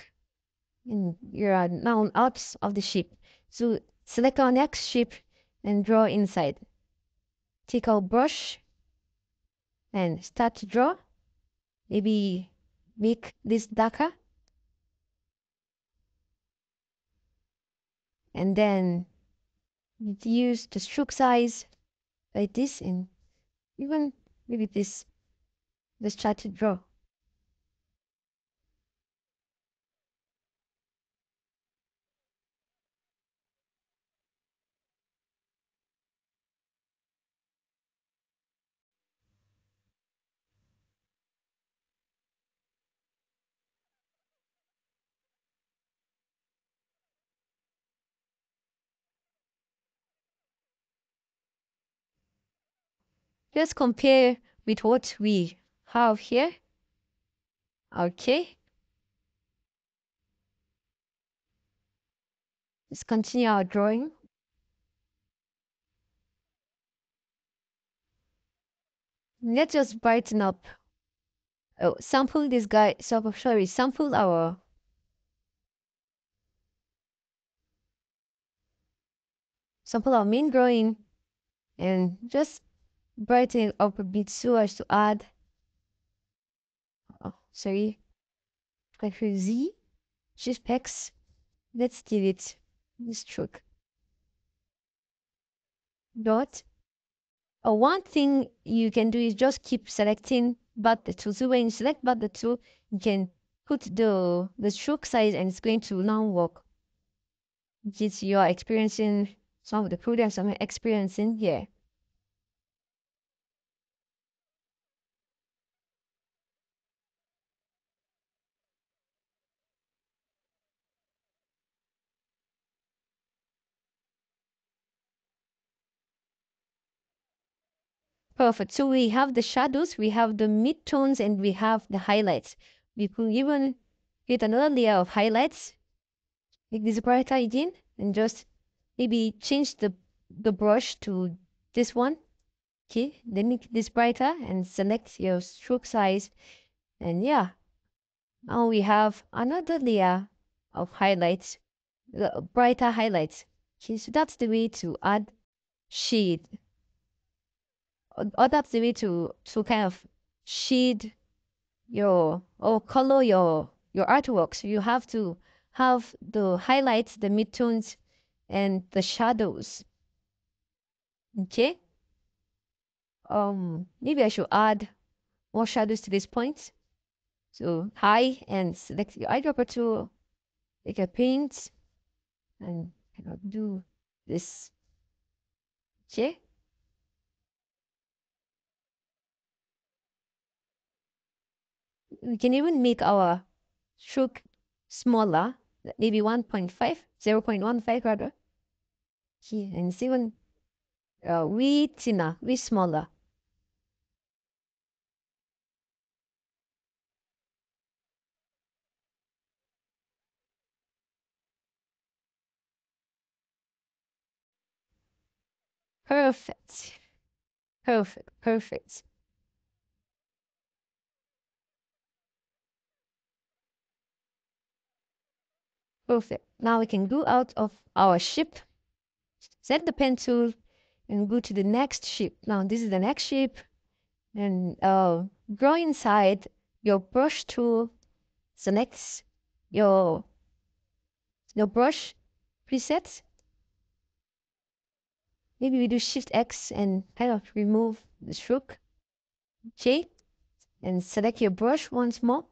and you are now out of the shape. So select our next shape and draw inside. Take our brush and start to draw. Maybe make this darker. And then use the stroke size like this, and even maybe this. Let's try to draw. Just compare with what we have here. Okay. Let's continue our drawing. Let's just brighten up. Oh, sample this guy. So, sorry, sample our sample our main drawing and just brighten it up a bit so as to add, oh, sorry, Ctrl Z, Shift X. Let's delete this stroke. Dot. Oh, one thing you can do is just keep selecting but the tool. So when you select but the tool, you can put the the stroke size, and it's going to now work. It's you are experiencing some of the problems I'm experiencing here. Perfect. So we have the shadows, we have the midtones, and we have the highlights. We could even get another layer of highlights, make this brighter again, and just maybe change the the brush to this one. Okay, then make this brighter and select your stroke size, and yeah, now we have another layer of highlights, the brighter highlights. Okay, so that's the way to add shade, or, or that's the way to to kind of shade your or color your your artwork. So you have to have the highlights, the midtones, and the shadows. Okay. Um, maybe I should add more shadows to this point. So high and select your eyedropper tool, take a paint, and I'll do this. Okay. We can even make our stroke smaller, maybe one point five, zero point one five rather. Here, and it's even uh, way thinner, way smaller. Perfect. Perfect. Perfect. Perfect. Now we can go out of our shape, set the pen tool, and go to the next shape. Now this is the next shape, and uh, go inside your brush tool, select your your brush presets. Maybe we do Shift X and kind of remove the stroke. Okay, and select your brush once more,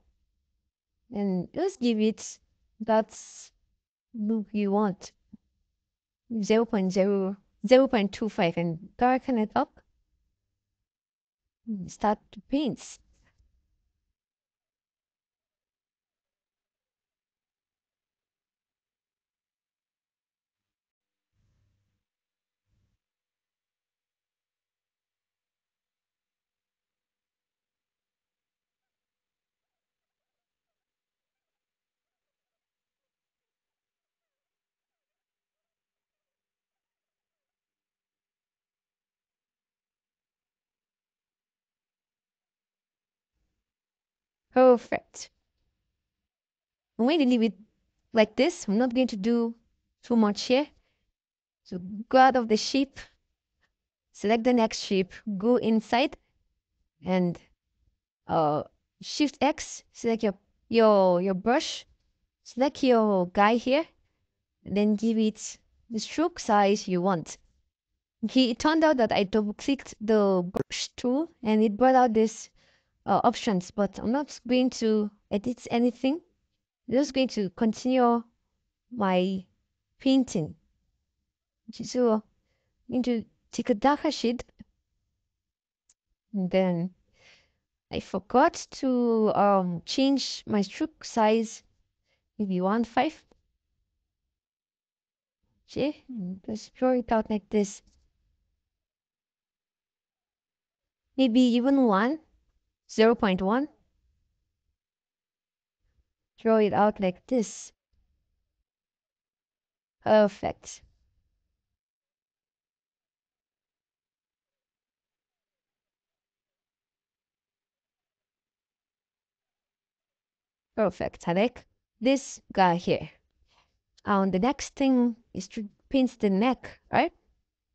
and just give it that's look you want, zero point zero, zero point two five, and darken it up. Start to paint. Perfect. I'm going to leave it like this. I'm not going to do too much here. So go out of the shape, select the next shape, go inside, and uh, Shift X, select your your your brush, select your guy here, and then give it the stroke size you want. Okay, it turned out that I double clicked the brush tool and it brought out this Uh, options, but I'm not going to edit anything. I'm just going to continue my painting. So I'm going to take a darker shade, and then I forgot to um change my stroke size, maybe one point five. Okay, just draw it out like this, maybe even one. zero point one. Draw it out like this. Perfect. Perfect. I like this guy here. And the next thing is to paint the neck, right?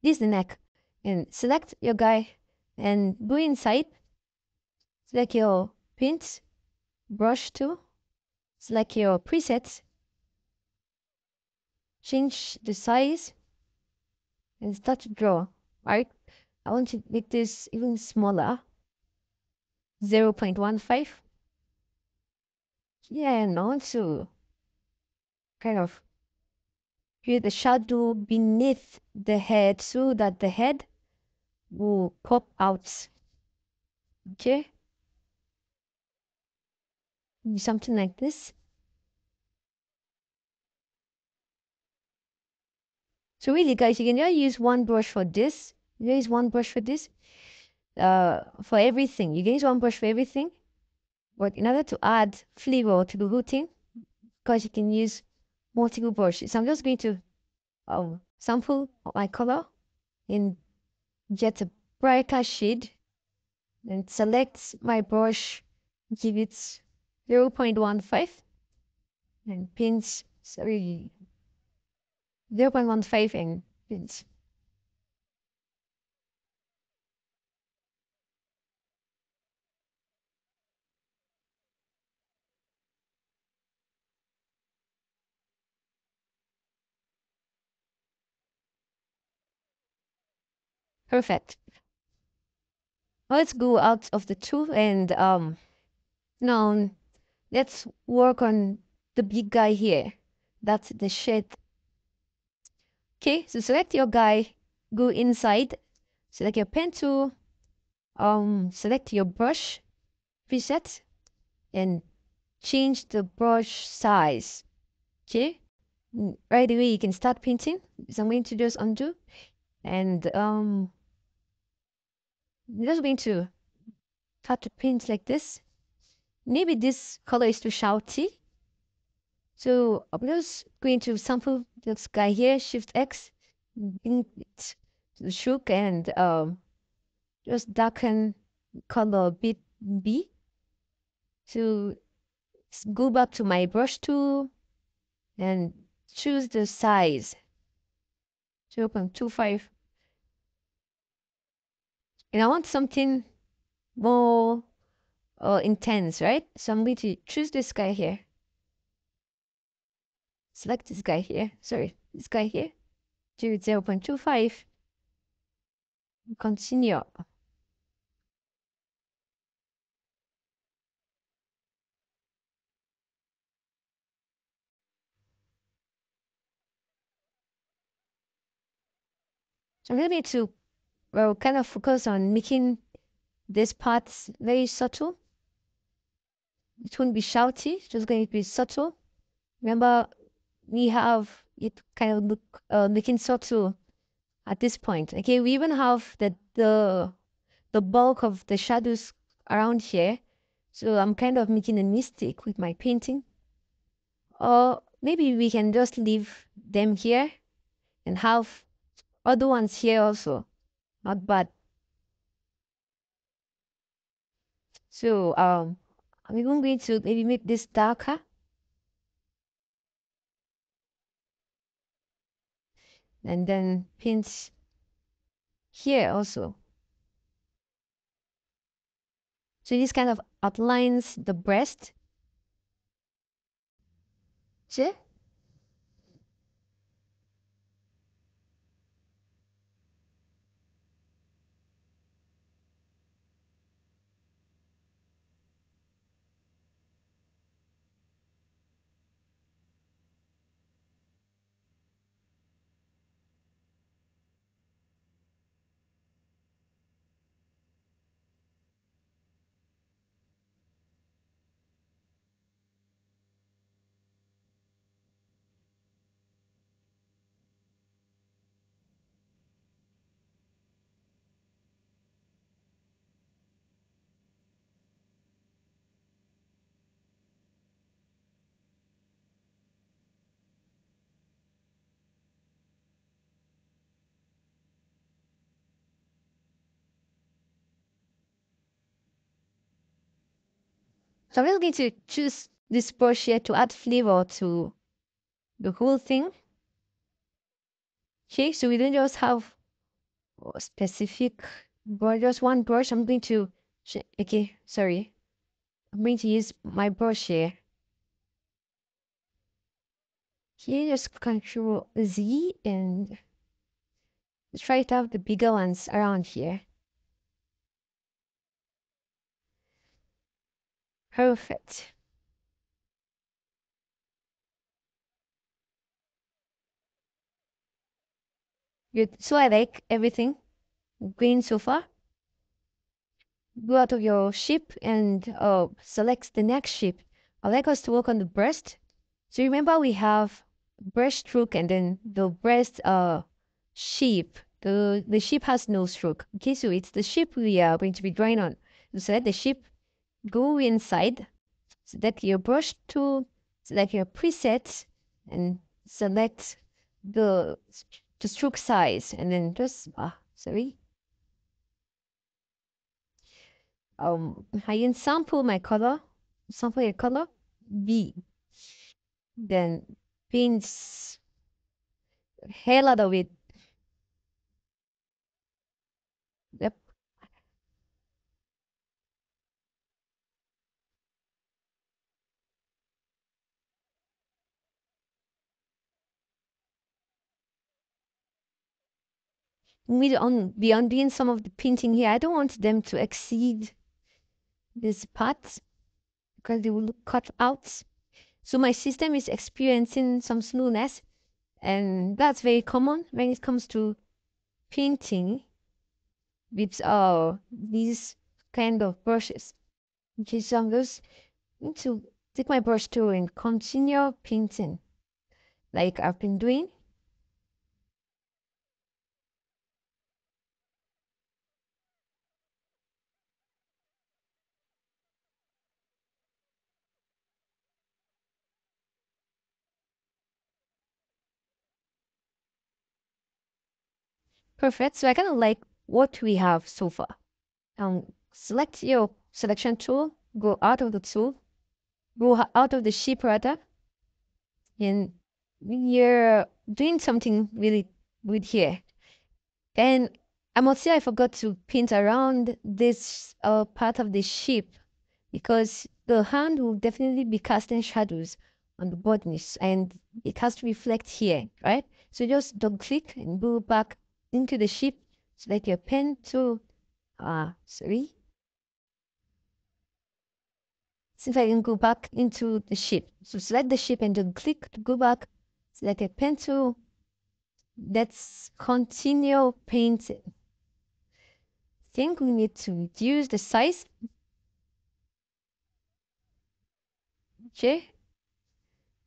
This is the neck. And select your guy and go inside. Select your paint brush tool, select your presets, change the size, and start to draw. Alright, I want to make this even smaller, zero point one five. Yeah, and I want to kind of create the shadow beneath the head so that the head will pop out. Okay. Something like this. So really guys, you can just use one brush for this, use one brush for this, uh, for everything. You can use one brush for everything. But in order to add flavor to the routine, because you can use multiple brushes. So I'm just going to um, sample my color and get a brighter shade and select my brush, give it zero point one five and pinch, sorry, zero point one five and pinch. Perfect. Let's go out of the tool and um now let's work on the big guy here. That's the shed. Okay, so select your guy, go inside, select your pen tool, um select your brush preset and change the brush size. Okay? Right away you can start painting. So I'm going to just undo and um I'm just going to start to paint like this. Maybe this color is too shouty. So I'm just going to sample this guy here, Shift X, shook and um, just darken color bit B. So go back to my brush tool and choose the size zero point two five. And I want something more uh, intense, right? So I'm going to choose this guy here. Select this guy here. Sorry, this guy here. Do it zero point two five. Continue. So I'm going to Well, kind of focus on making this part very subtle. It won't be shouty, it's just going to be subtle. Remember, we have it kind of look uh, making subtle at this point. Okay, we even have the the the bulk of the shadows around here, so I'm kind of making a mistake with my painting. Or maybe we can just leave them here and have other ones here also. Not bad. So um, I'm even going to maybe make this darker. And then paint here also. So this kind of outlines the breast. See? So I'm just going to choose this brush here to add flavor to the whole thing. Okay, so we don't just have a specific brush, just one brush. I'm going to, okay, sorry. I'm going to use my brush here. Okay, just Control Z and try to have the bigger ones around here. Perfect. Good. So I like everything green so far. Go out of your shape and uh, select the next shape. I like us to work on the breast. So remember we have breast stroke and then the breast uh, shape. The, the ship has no stroke. Okay, so it's the ship we are going to be drawing on. So let the ship go inside. Select your brush tool, select your presets, and select the, the stroke size. And then just, ah, sorry. Um, I can sample my color, sample your color, B. Then pinch hell out of it. Yep. We don't be undoing some of the painting here. I don't want them to exceed this part because they will look cut out. So my system is experiencing some slowness, and that's very common when it comes to painting with uh, these kind of brushes. Okay, so I'm just going to take my brush tool and continue painting like I've been doing. Perfect. So I kind of like what we have so far. Um, select your selection tool, go out of the tool, go out of the ship rather. And you're doing something really good here. And I must say I forgot to paint around this uh, part of the ship because the hand will definitely be casting shadows on the botanies and it has to reflect here, right? So just double click and go back into the ship, select your pen tool. Ah, uh, sorry. See if I can go back into the ship. So select the ship and then click to go back. Select your pen tool. Let's continue painting. I think we need to reduce the size. Okay.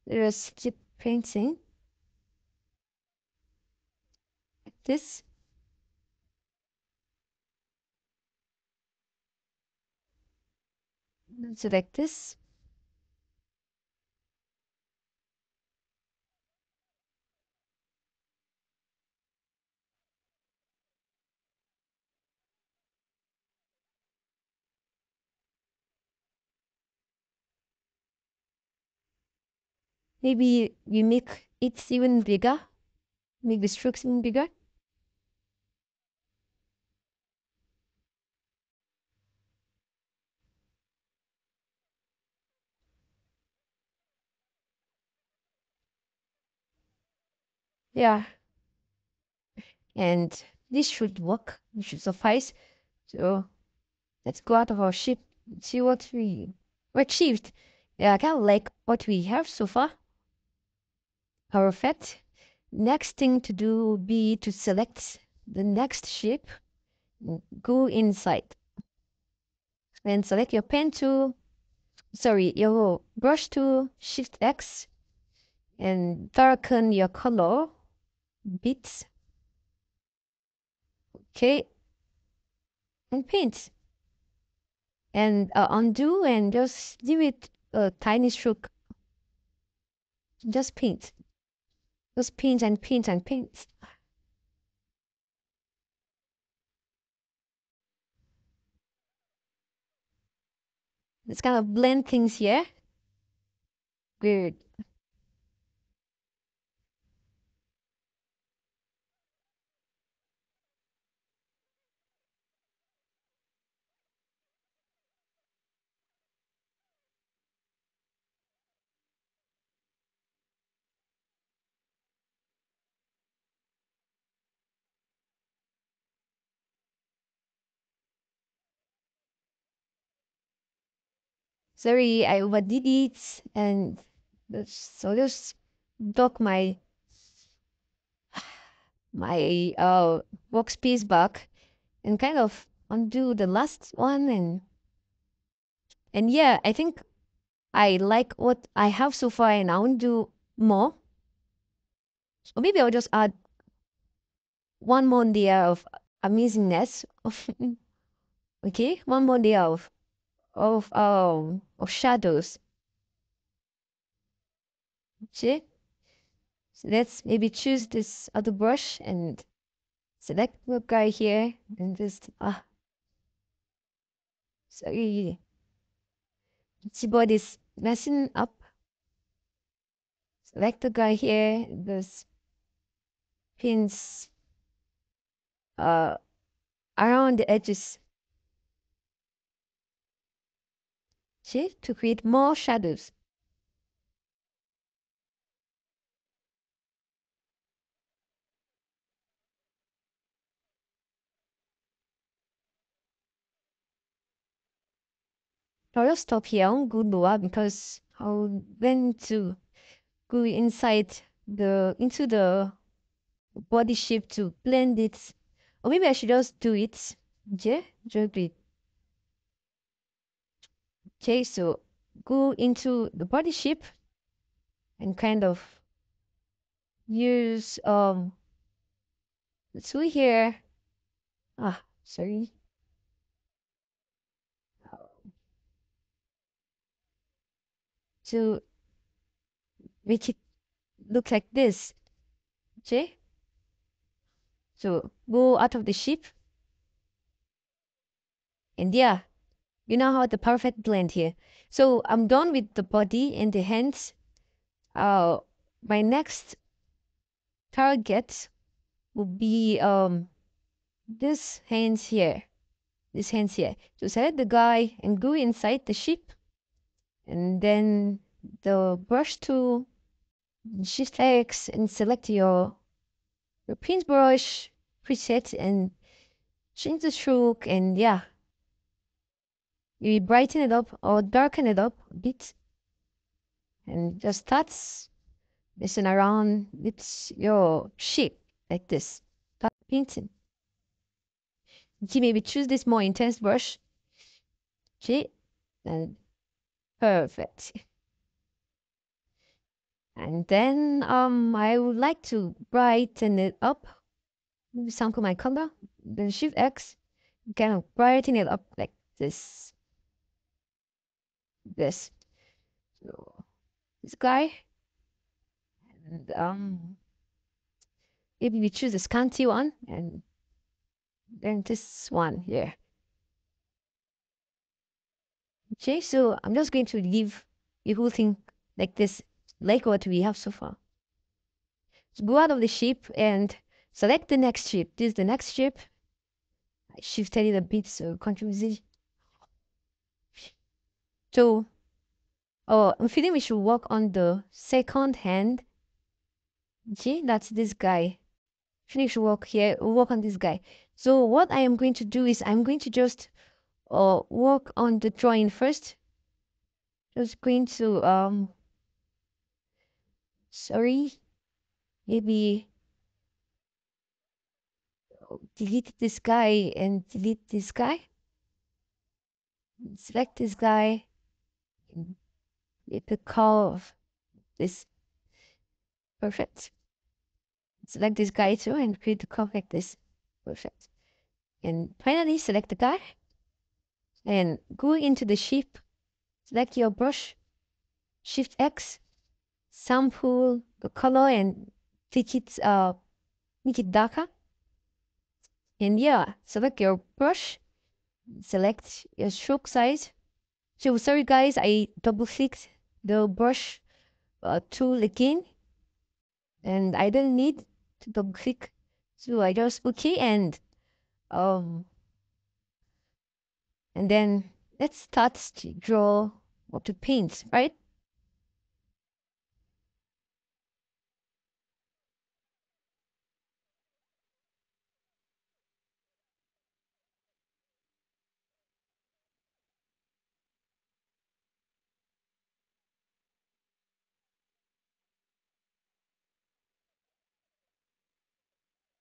Let us keep painting. This select this maybe you make it even bigger, make the strokes even bigger. Yeah, and this should work, it should suffice. So let's go out of our ship and see what we achieved. Yeah, I kind of like what we have so far. Perfect. Next thing to do will be to select the next ship, go inside, and select your pen tool, sorry, your brush tool, Shift X, and darken your color bits. Okay, and paint, and uh, undo, and just give it a tiny stroke. Just paint, just paint and paint and paint. Let's kind of blend things here. Good. Sorry, I overdid it, and so just dock my my uh, workspace back and kind of undo the last one, and and yeah, I think I like what I have so far, and I want to do more. Or maybe I'll just add one more layer of amazingness. Okay, one more layer of of um of shadows. Okay, so let's maybe choose this other brush and select the guy here and just ah. Sorry, keyboard is messing up. Select the guy here. This pins uh around the edges. See, to create more shadows. I will stop here on Google because I'll then to go inside the into the body shape to blend it. Or maybe I should just do it. Okay, just do it. Okay, so go into the body shape and kind of use um the tool here. Ah, sorry. To make it look like this. Okay, so go out of the shape, and yeah, you now have the perfect blend here. So I'm done with the body and the hands. Uh my next target will be um this hands here, this hands here. So select the guy and go inside the shape. And then the brush tool, Shift X, and select your your paintbrush preset and change the stroke, and yeah, you brighten it up or darken it up a bit, and just start messing around with your shape like this. Start painting. Okay, maybe choose this more intense brush. Okay, and perfect. And then um I would like to brighten it up. Maybe sample my color, then Shift X, kind of brighten it up like this. This. So this guy. And um maybe we choose the scanty one and then this one here. Okay, so I'm just going to leave the whole thing like this, like what we have so far. So go out of the shape and select the next shape. This is the next shape. I shifted it a bit, so Control Z. So, oh, I'm feeling we should work on the second hand. Okay, that's this guy. Finish work here, work on this guy. So what I am going to do is I'm going to just or work on the drawing first. Just going to um sorry, maybe delete this guy and delete this guy. Select this guy and get the color of this. Perfect. Select this guy too and create the color like this. Perfect. And finally select the guy. And go into the shape, select your brush, Shift X, sample the color and take it, uh, make it darker. And yeah, select your brush, select your stroke size. So sorry guys, I double clicked the brush uh, tool again, and I don't need to double click, so I just okay and um. And then let's start to draw or to paint, right?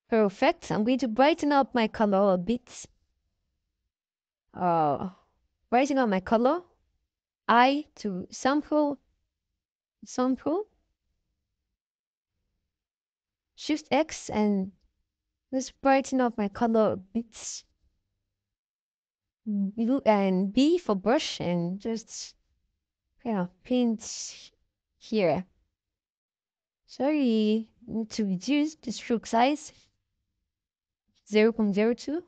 Perfect. I'm going to brighten up my color a bit. Uh, writing on my color, I to sample, sample, Shift X and Let's brighten up my color a bit. U and B for brush, and just kind of paint here. Sorry, need to reduce the stroke size zero point zero two,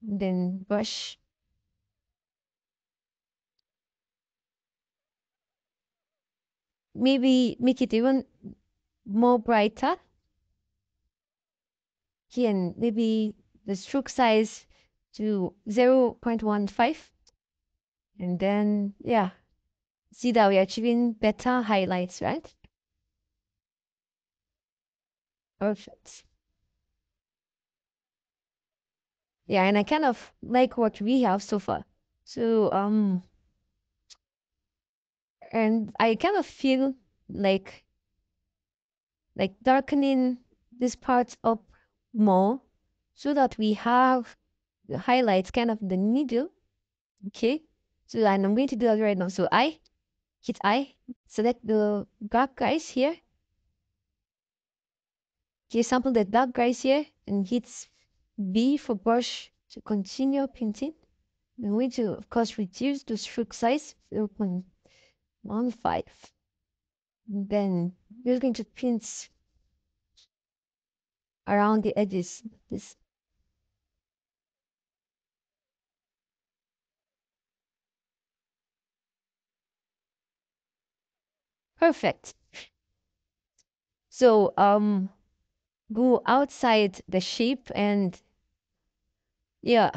then brush. Maybe make it even more brighter. Here, and maybe the stroke size to zero point one five. And then, yeah, see that we're achieving better highlights, right? Perfect. Yeah, and I kind of like what we have so far. So, um, and I kind of feel like, like darkening this part up more so that we have the highlights kind of the middle. Okay, so and I'm going to do that right now. So I hit I, select the dark guys here. Okay, sample the dark guys here and hit B for brush to continue painting. I'm going to, of course, reduce the stroke size zero point one five. Then we're going to paint around the edges. This. Perfect. So um, go outside the shape and yeah,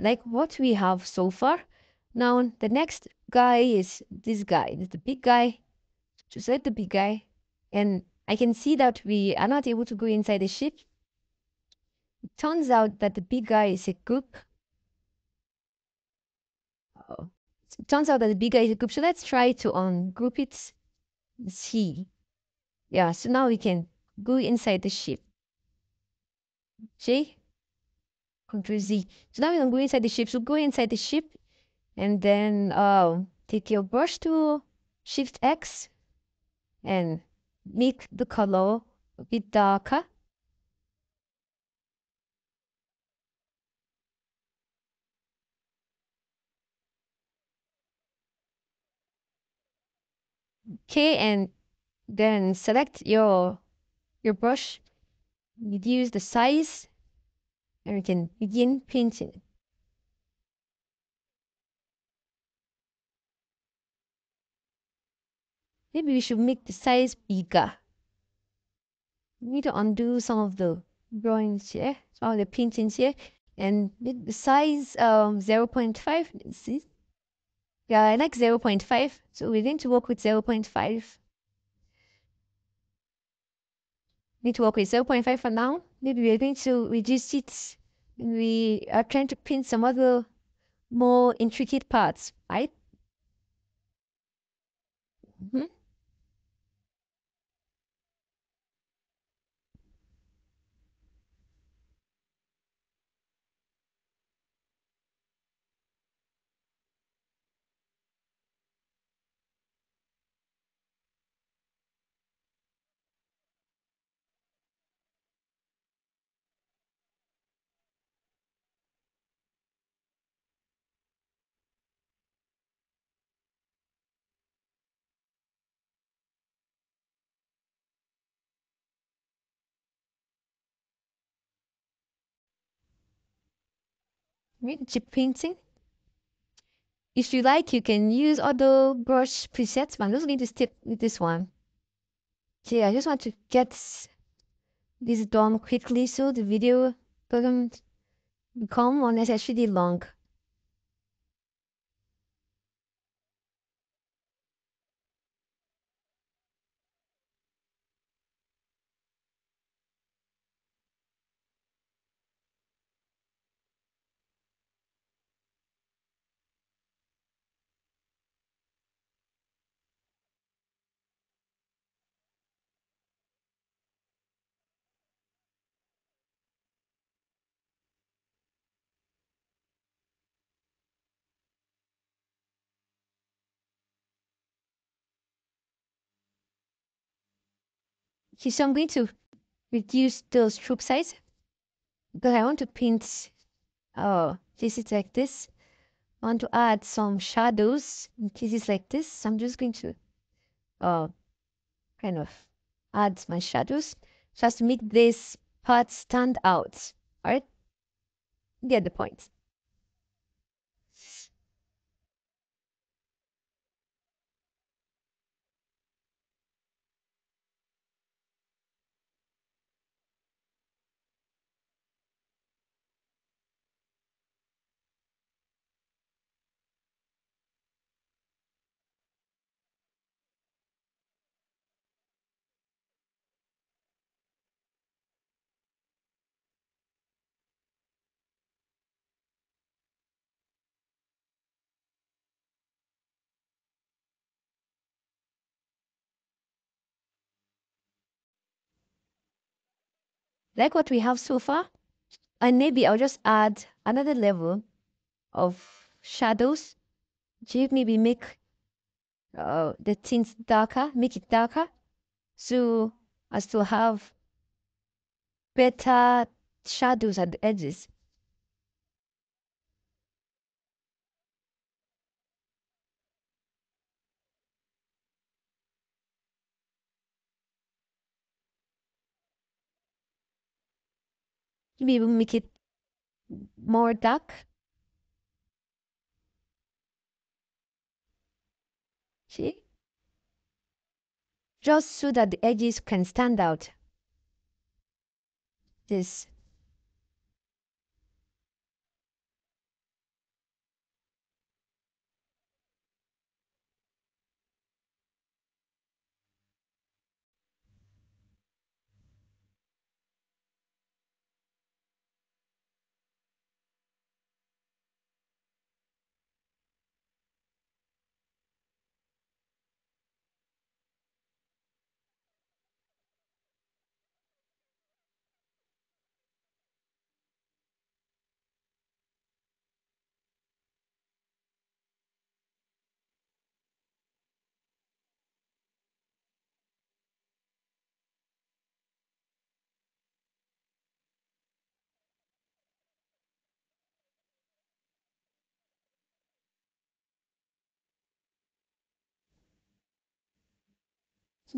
like what we have so far. Now the next guy is this guy. It's the big guy. To select the big guy, and I can see that we are not able to go inside the ship. It turns out that the big guy is a group. Uh-oh. It turns out that the big guy is a group. So let's try to ungroup it. See. Yeah, so now we can go inside the ship. J. Control Z. So now we don't go inside the ship. So go inside the ship. And then uh, take your brush tool, Shift X, and make the color a bit darker. Okay, and then select your your brush, reduce the size, and we can begin painting. Maybe we should make the size bigger. We need to undo some of the drawings here, some of the paintings here, and make the size um zero point five. See? Yeah, I like zero point five, so we're going to work with zero point five. Need to work with zero point five for now. Maybe we're going to reduce it. We are trying to paint some other more intricate parts, right? Mm-hmm. Chip painting. If you like, you can use other brush presets, but I'm just going to stick with this one. Okay, I just want to get this done quickly so the video doesn't become unnecessarily long. Okay, so I'm going to reduce the stroke size because I want to paint, oh, this is like this. I want to add some shadows. This is like this. I'm just going to uh, kind of add my shadows just to make this part stand out. All right? Get the point. Like what we have so far, and maybe I'll just add another level of shadows to maybe make uh, the tint darker, make it darker, so as to have better shadows at the edges. Maybe we'll make it more dark. See? Just so that the edges can stand out. This.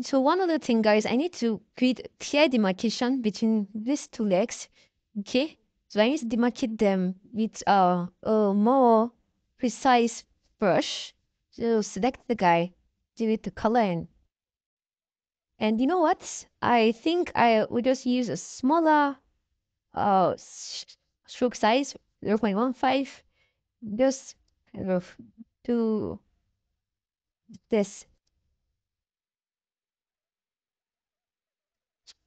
So one other thing, guys, I need to create clear demarcation between these two legs, okay? So I need to demarcate them with uh, a more precise brush. So select the guy, give it the color in. And you know what? I think I will just use a smaller uh, stroke size, zero point one five, just kind of do this.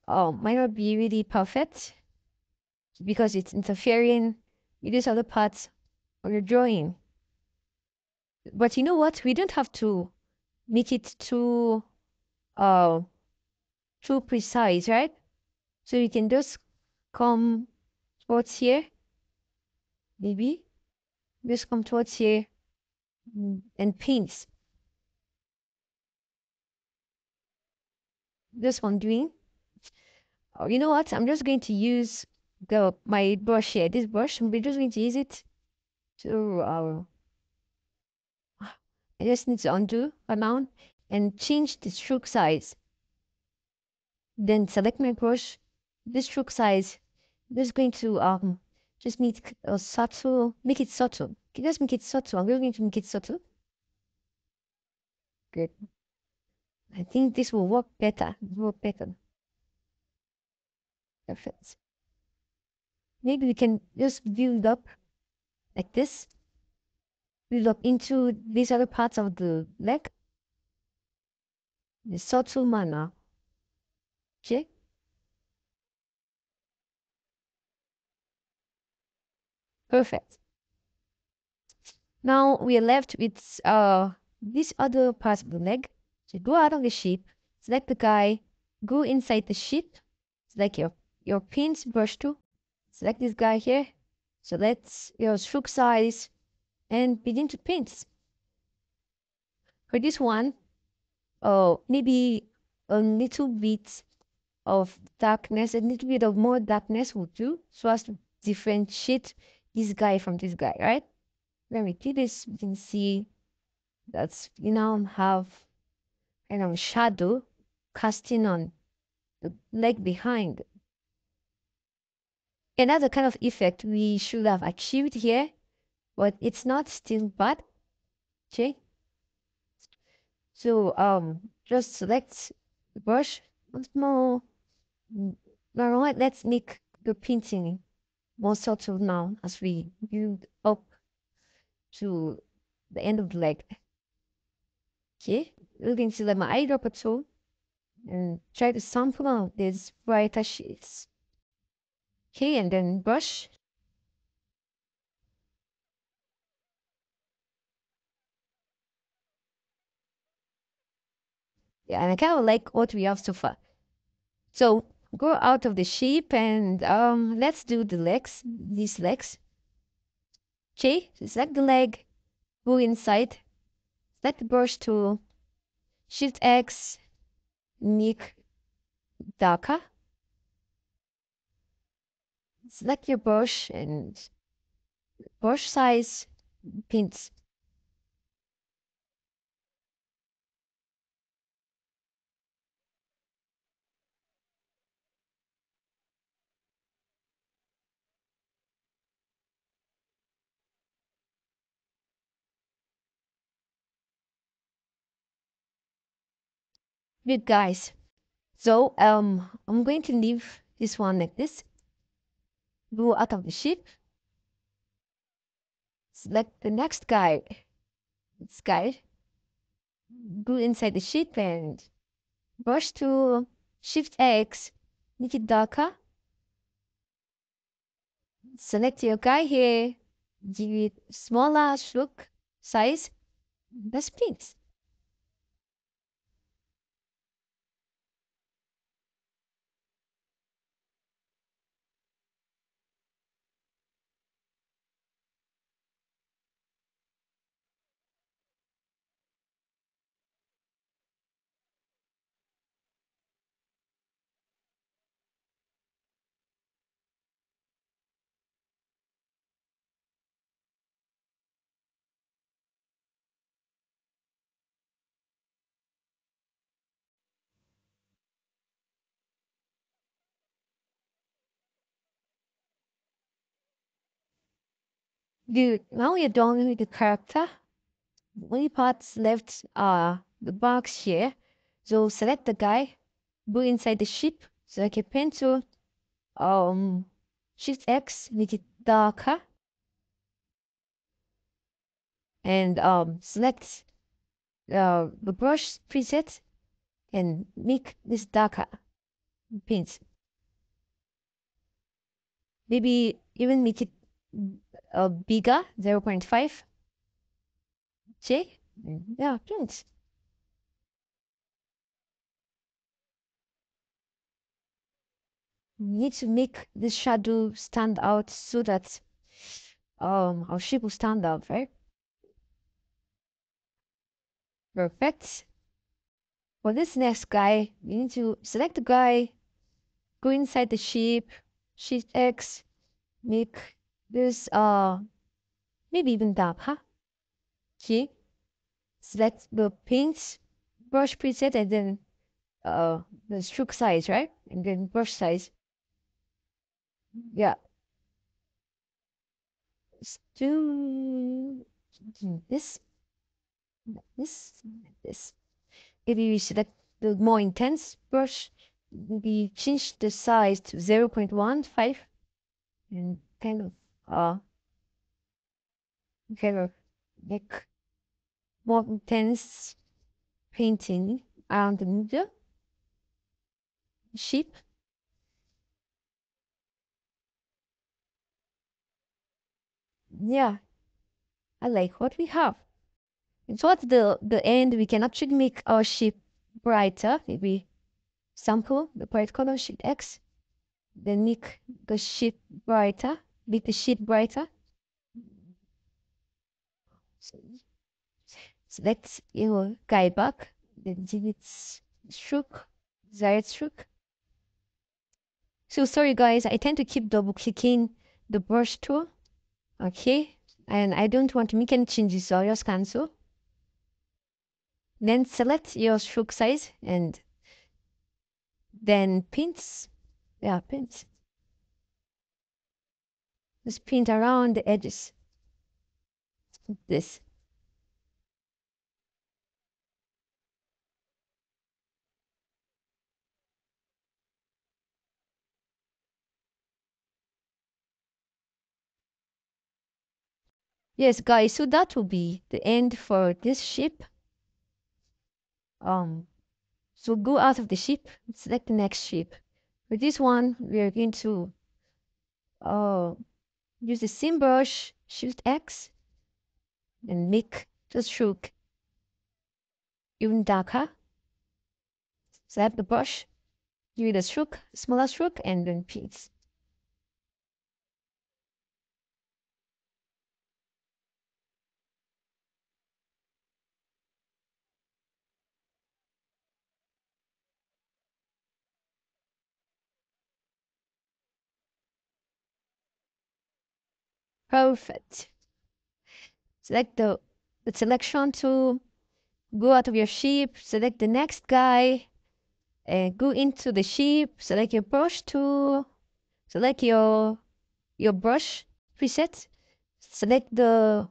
Oh, might not be really perfect because it's interfering with these other parts of your drawing. But you know what? We don't have to make it too, uh, too precise, right? So you can just come towards here, maybe. Just come towards here and paint. That's what I'm doing. Oh, you know what? I'm just going to use the my brush here. This brush, I'm just going to use it to. Uh, I just need to undo amount and change the stroke size. Then select my brush. This stroke size. I'm just going to um just need a subtle. Make it subtle. Okay, just make it subtle. I'm just going to make it subtle. Good. I think this will work better. It will work better. Perfect. Maybe we can just build up like this, build up into these other parts of the leg in a subtle manner. Okay. Perfect. Now we are left with uh these other parts of the leg. So go out of the shape, select the guy, go inside the shape, select your Your paint brush tool, select this guy here, select your stroke size, and begin to paint. For this one, oh, maybe a little bit of darkness, a little bit of more darkness will do, so as to differentiate this guy from this guy, right? Let me do this. You can see that you now have kind of shadow casting on the leg behind. Another kind of effect we should have achieved here, but it's not still bad. Okay. So um, just select the brush once more. Now let's make the painting more subtle now as we build up to the end of the leg. Okay, we're going to select my eyedropper tool and try to sample out these brighter shades. Okay, and then brush. Yeah, and I kind of like what we have so far. So go out of the shape and um, let's do the legs, these legs. Okay, so select the leg, go inside, select the brush tool, Shift X, make darker. Select your brush and brush size, paint. Good guys, so um, I'm going to leave this one like this. Go out of the shape. Select the next guy. This guy. Go inside the shape and brush to Shift X. Make it darker. Select your guy here. Give it smaller stroke size. That's pink. Good. Now we are done with the character. The only parts left are the box here. So select the guy, go inside the shape, select a pencil, um, Shift X, make it darker, and um, select uh, the brush preset and make this darker. Paint. Maybe even make it Uh, bigger, zero point five. Okay, yeah, print. We need to make the shadow stand out so that um, our shape will stand out, right? Perfect. For this next guy, we need to select the guy, go inside the shape, Shift X, make this uh maybe even dark, huh? Okay. Select the paint brush preset and then uh the stroke size, right? And then brush size. Yeah. Let's do this. This this. If you select the more intense brush, we change the size to zero point one five and kind of Uh, kind of like more intense painting around the middle shape. Yeah, I like what we have. And towards the the end, we can actually make our shape brighter. Maybe sample the bright color, Shift X, then make the shape brighter. Make the shape brighter. So select your guy back, then give it stroke, desired stroke, So sorry guys, I tend to keep double clicking the brush tool. Okay, and I don't want to make any changes, so I'll just cancel. Then select your stroke size and then paint. Yeah, paint. Just paint around the edges. Like this. Yes, guys, so that will be the end for this ship. Um, so go out of the ship, select the next ship. For this one, we are going to uh, use the same brush, Shift X, and make the stroke even darker. Select the brush, give it a stroke, smaller stroke, and then paint. Perfect. Select the, the selection tool, go out of your ship, select the next guy, and go into the ship, select your brush tool, select your your brush preset, select the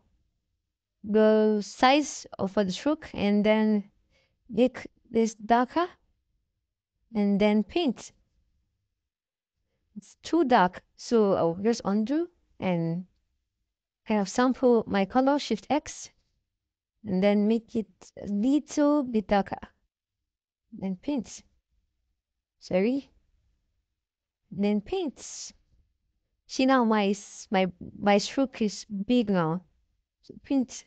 the size of the stroke, and then make this darker, and then paint. It's too dark, so I'll just undo and I have sample my color, Shift X, and then make it a little bit darker. Then paint. Sorry. Then paint. See now my my my stroke is big now. So paint.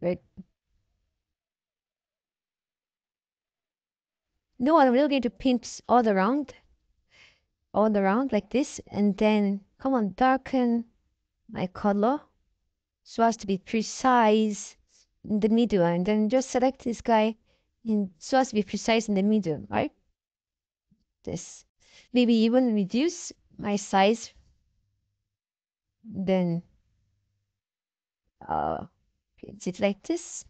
Right. No, I'm really going to paint all around, all around like this, and then come on, darken my color so as to be precise in the middle, and then just select this guy in so as to be precise in the middle, right? This maybe even reduce my size, then uh paint it like this.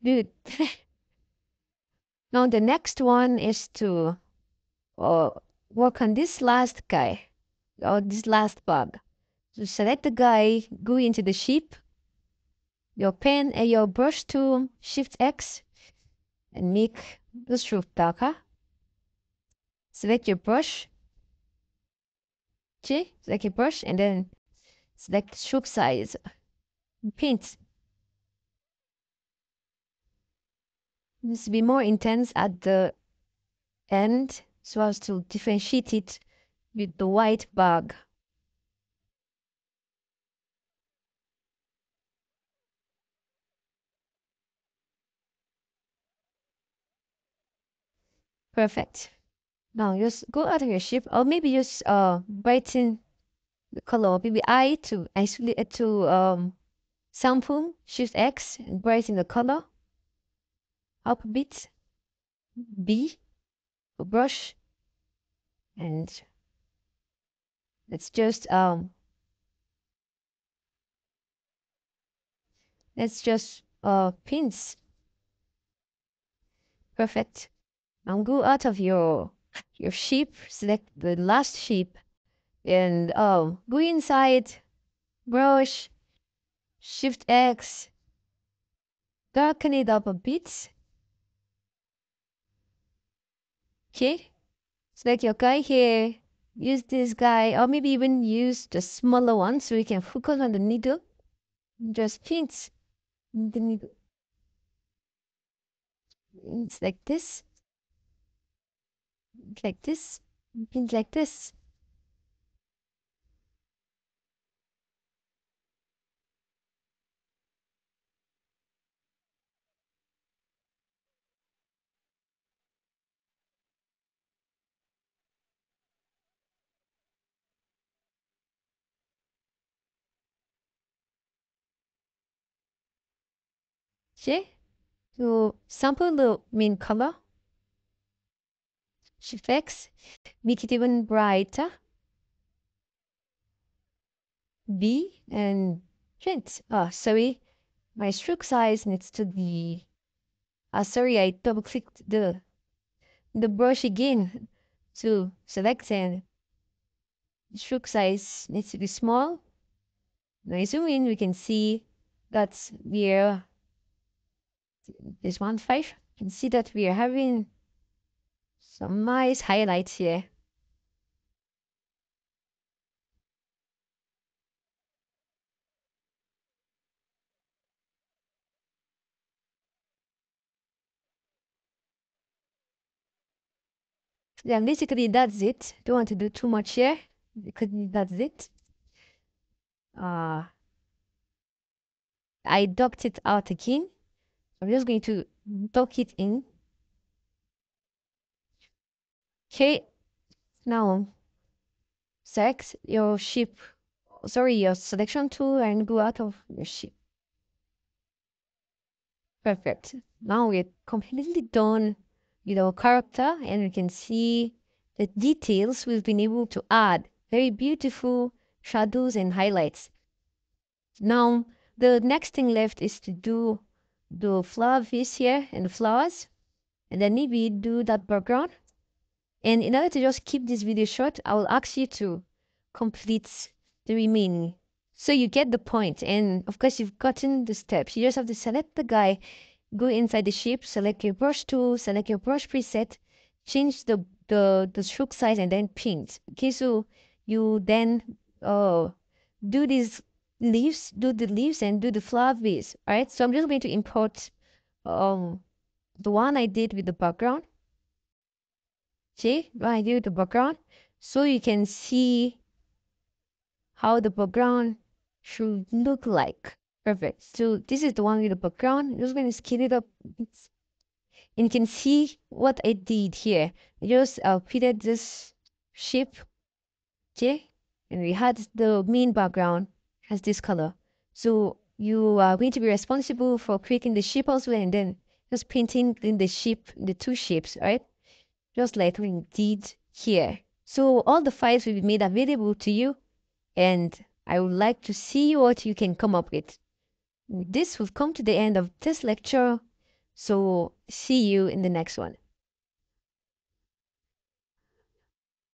Dude. Now the next one is to uh, work on this last guy or this last bug. So select the guy, go into the ship, your pen and your brush tool, Shift X, and make the stroke darker. Select your brush, okay, select your brush, and then select stroke size, paint. This will be more intense at the end so as to differentiate it with the white bug. Perfect. Now just go out of your ship, or maybe just uh brighten the color. Maybe I to isolate to um sample, Shift X, and brighten the color up a bit, B, a brush, and let's just um let's just uh pins. Perfect. Now go out of your your ship, select the last ship, and um go inside, brush, Shift X, darken it up a bit. Okay, select your guy here, use this guy, or maybe even use the smaller one so you can focus on the needle. Just paint the needle. It's like this, it's like this, paint like this. see? So sample the main color. Shift X, make it even brighter. B and print. Oh, sorry, my stroke size needs to be. Ah, oh, sorry, I double clicked the the brush again to select and stroke size needs to be small. Now I zoom in, we can see that's where this one five. You can see that we are having some nice highlights here. So yeah, basically that's it. Don't want to do too much here. Because that's it. Uh, I docked it out again. I'm just going to dock it in. Okay, now select your shape, sorry, your selection tool and go out of your shape. Perfect. Now we're completely done with our character and we can see the details we've been able to add. Very beautiful shadows and highlights. Now, the next thing left is to do the flower piece here and the flowers. And then maybe do that background. And in order to just keep this video short, I will ask you to complete the remaining. So you get the point. And of course, you've gotten the steps. You just have to select the guy, go inside the shape, select your brush tool, select your brush preset, change the, the, the stroke size, and then paint. Okay, so you then uh, do these leaves, do the leaves, and do the flower base. All right, so I'm just going to import um, the one I did with the background. See, I do the background, so you can see how the background should look like. Perfect. So this is the one with the background. I'm just going to scale it up, it's, and you can see what I did here. I just uh, created this shape, okay, and we had the main background as this color. So you are going to be responsible for creating the shape also, and then just painting in the shape, the two shapes, right? Just like we did here. So all the files will be made available to you, and I would like to see what you can come up with. This will come to the end of this lecture, so see you in the next one.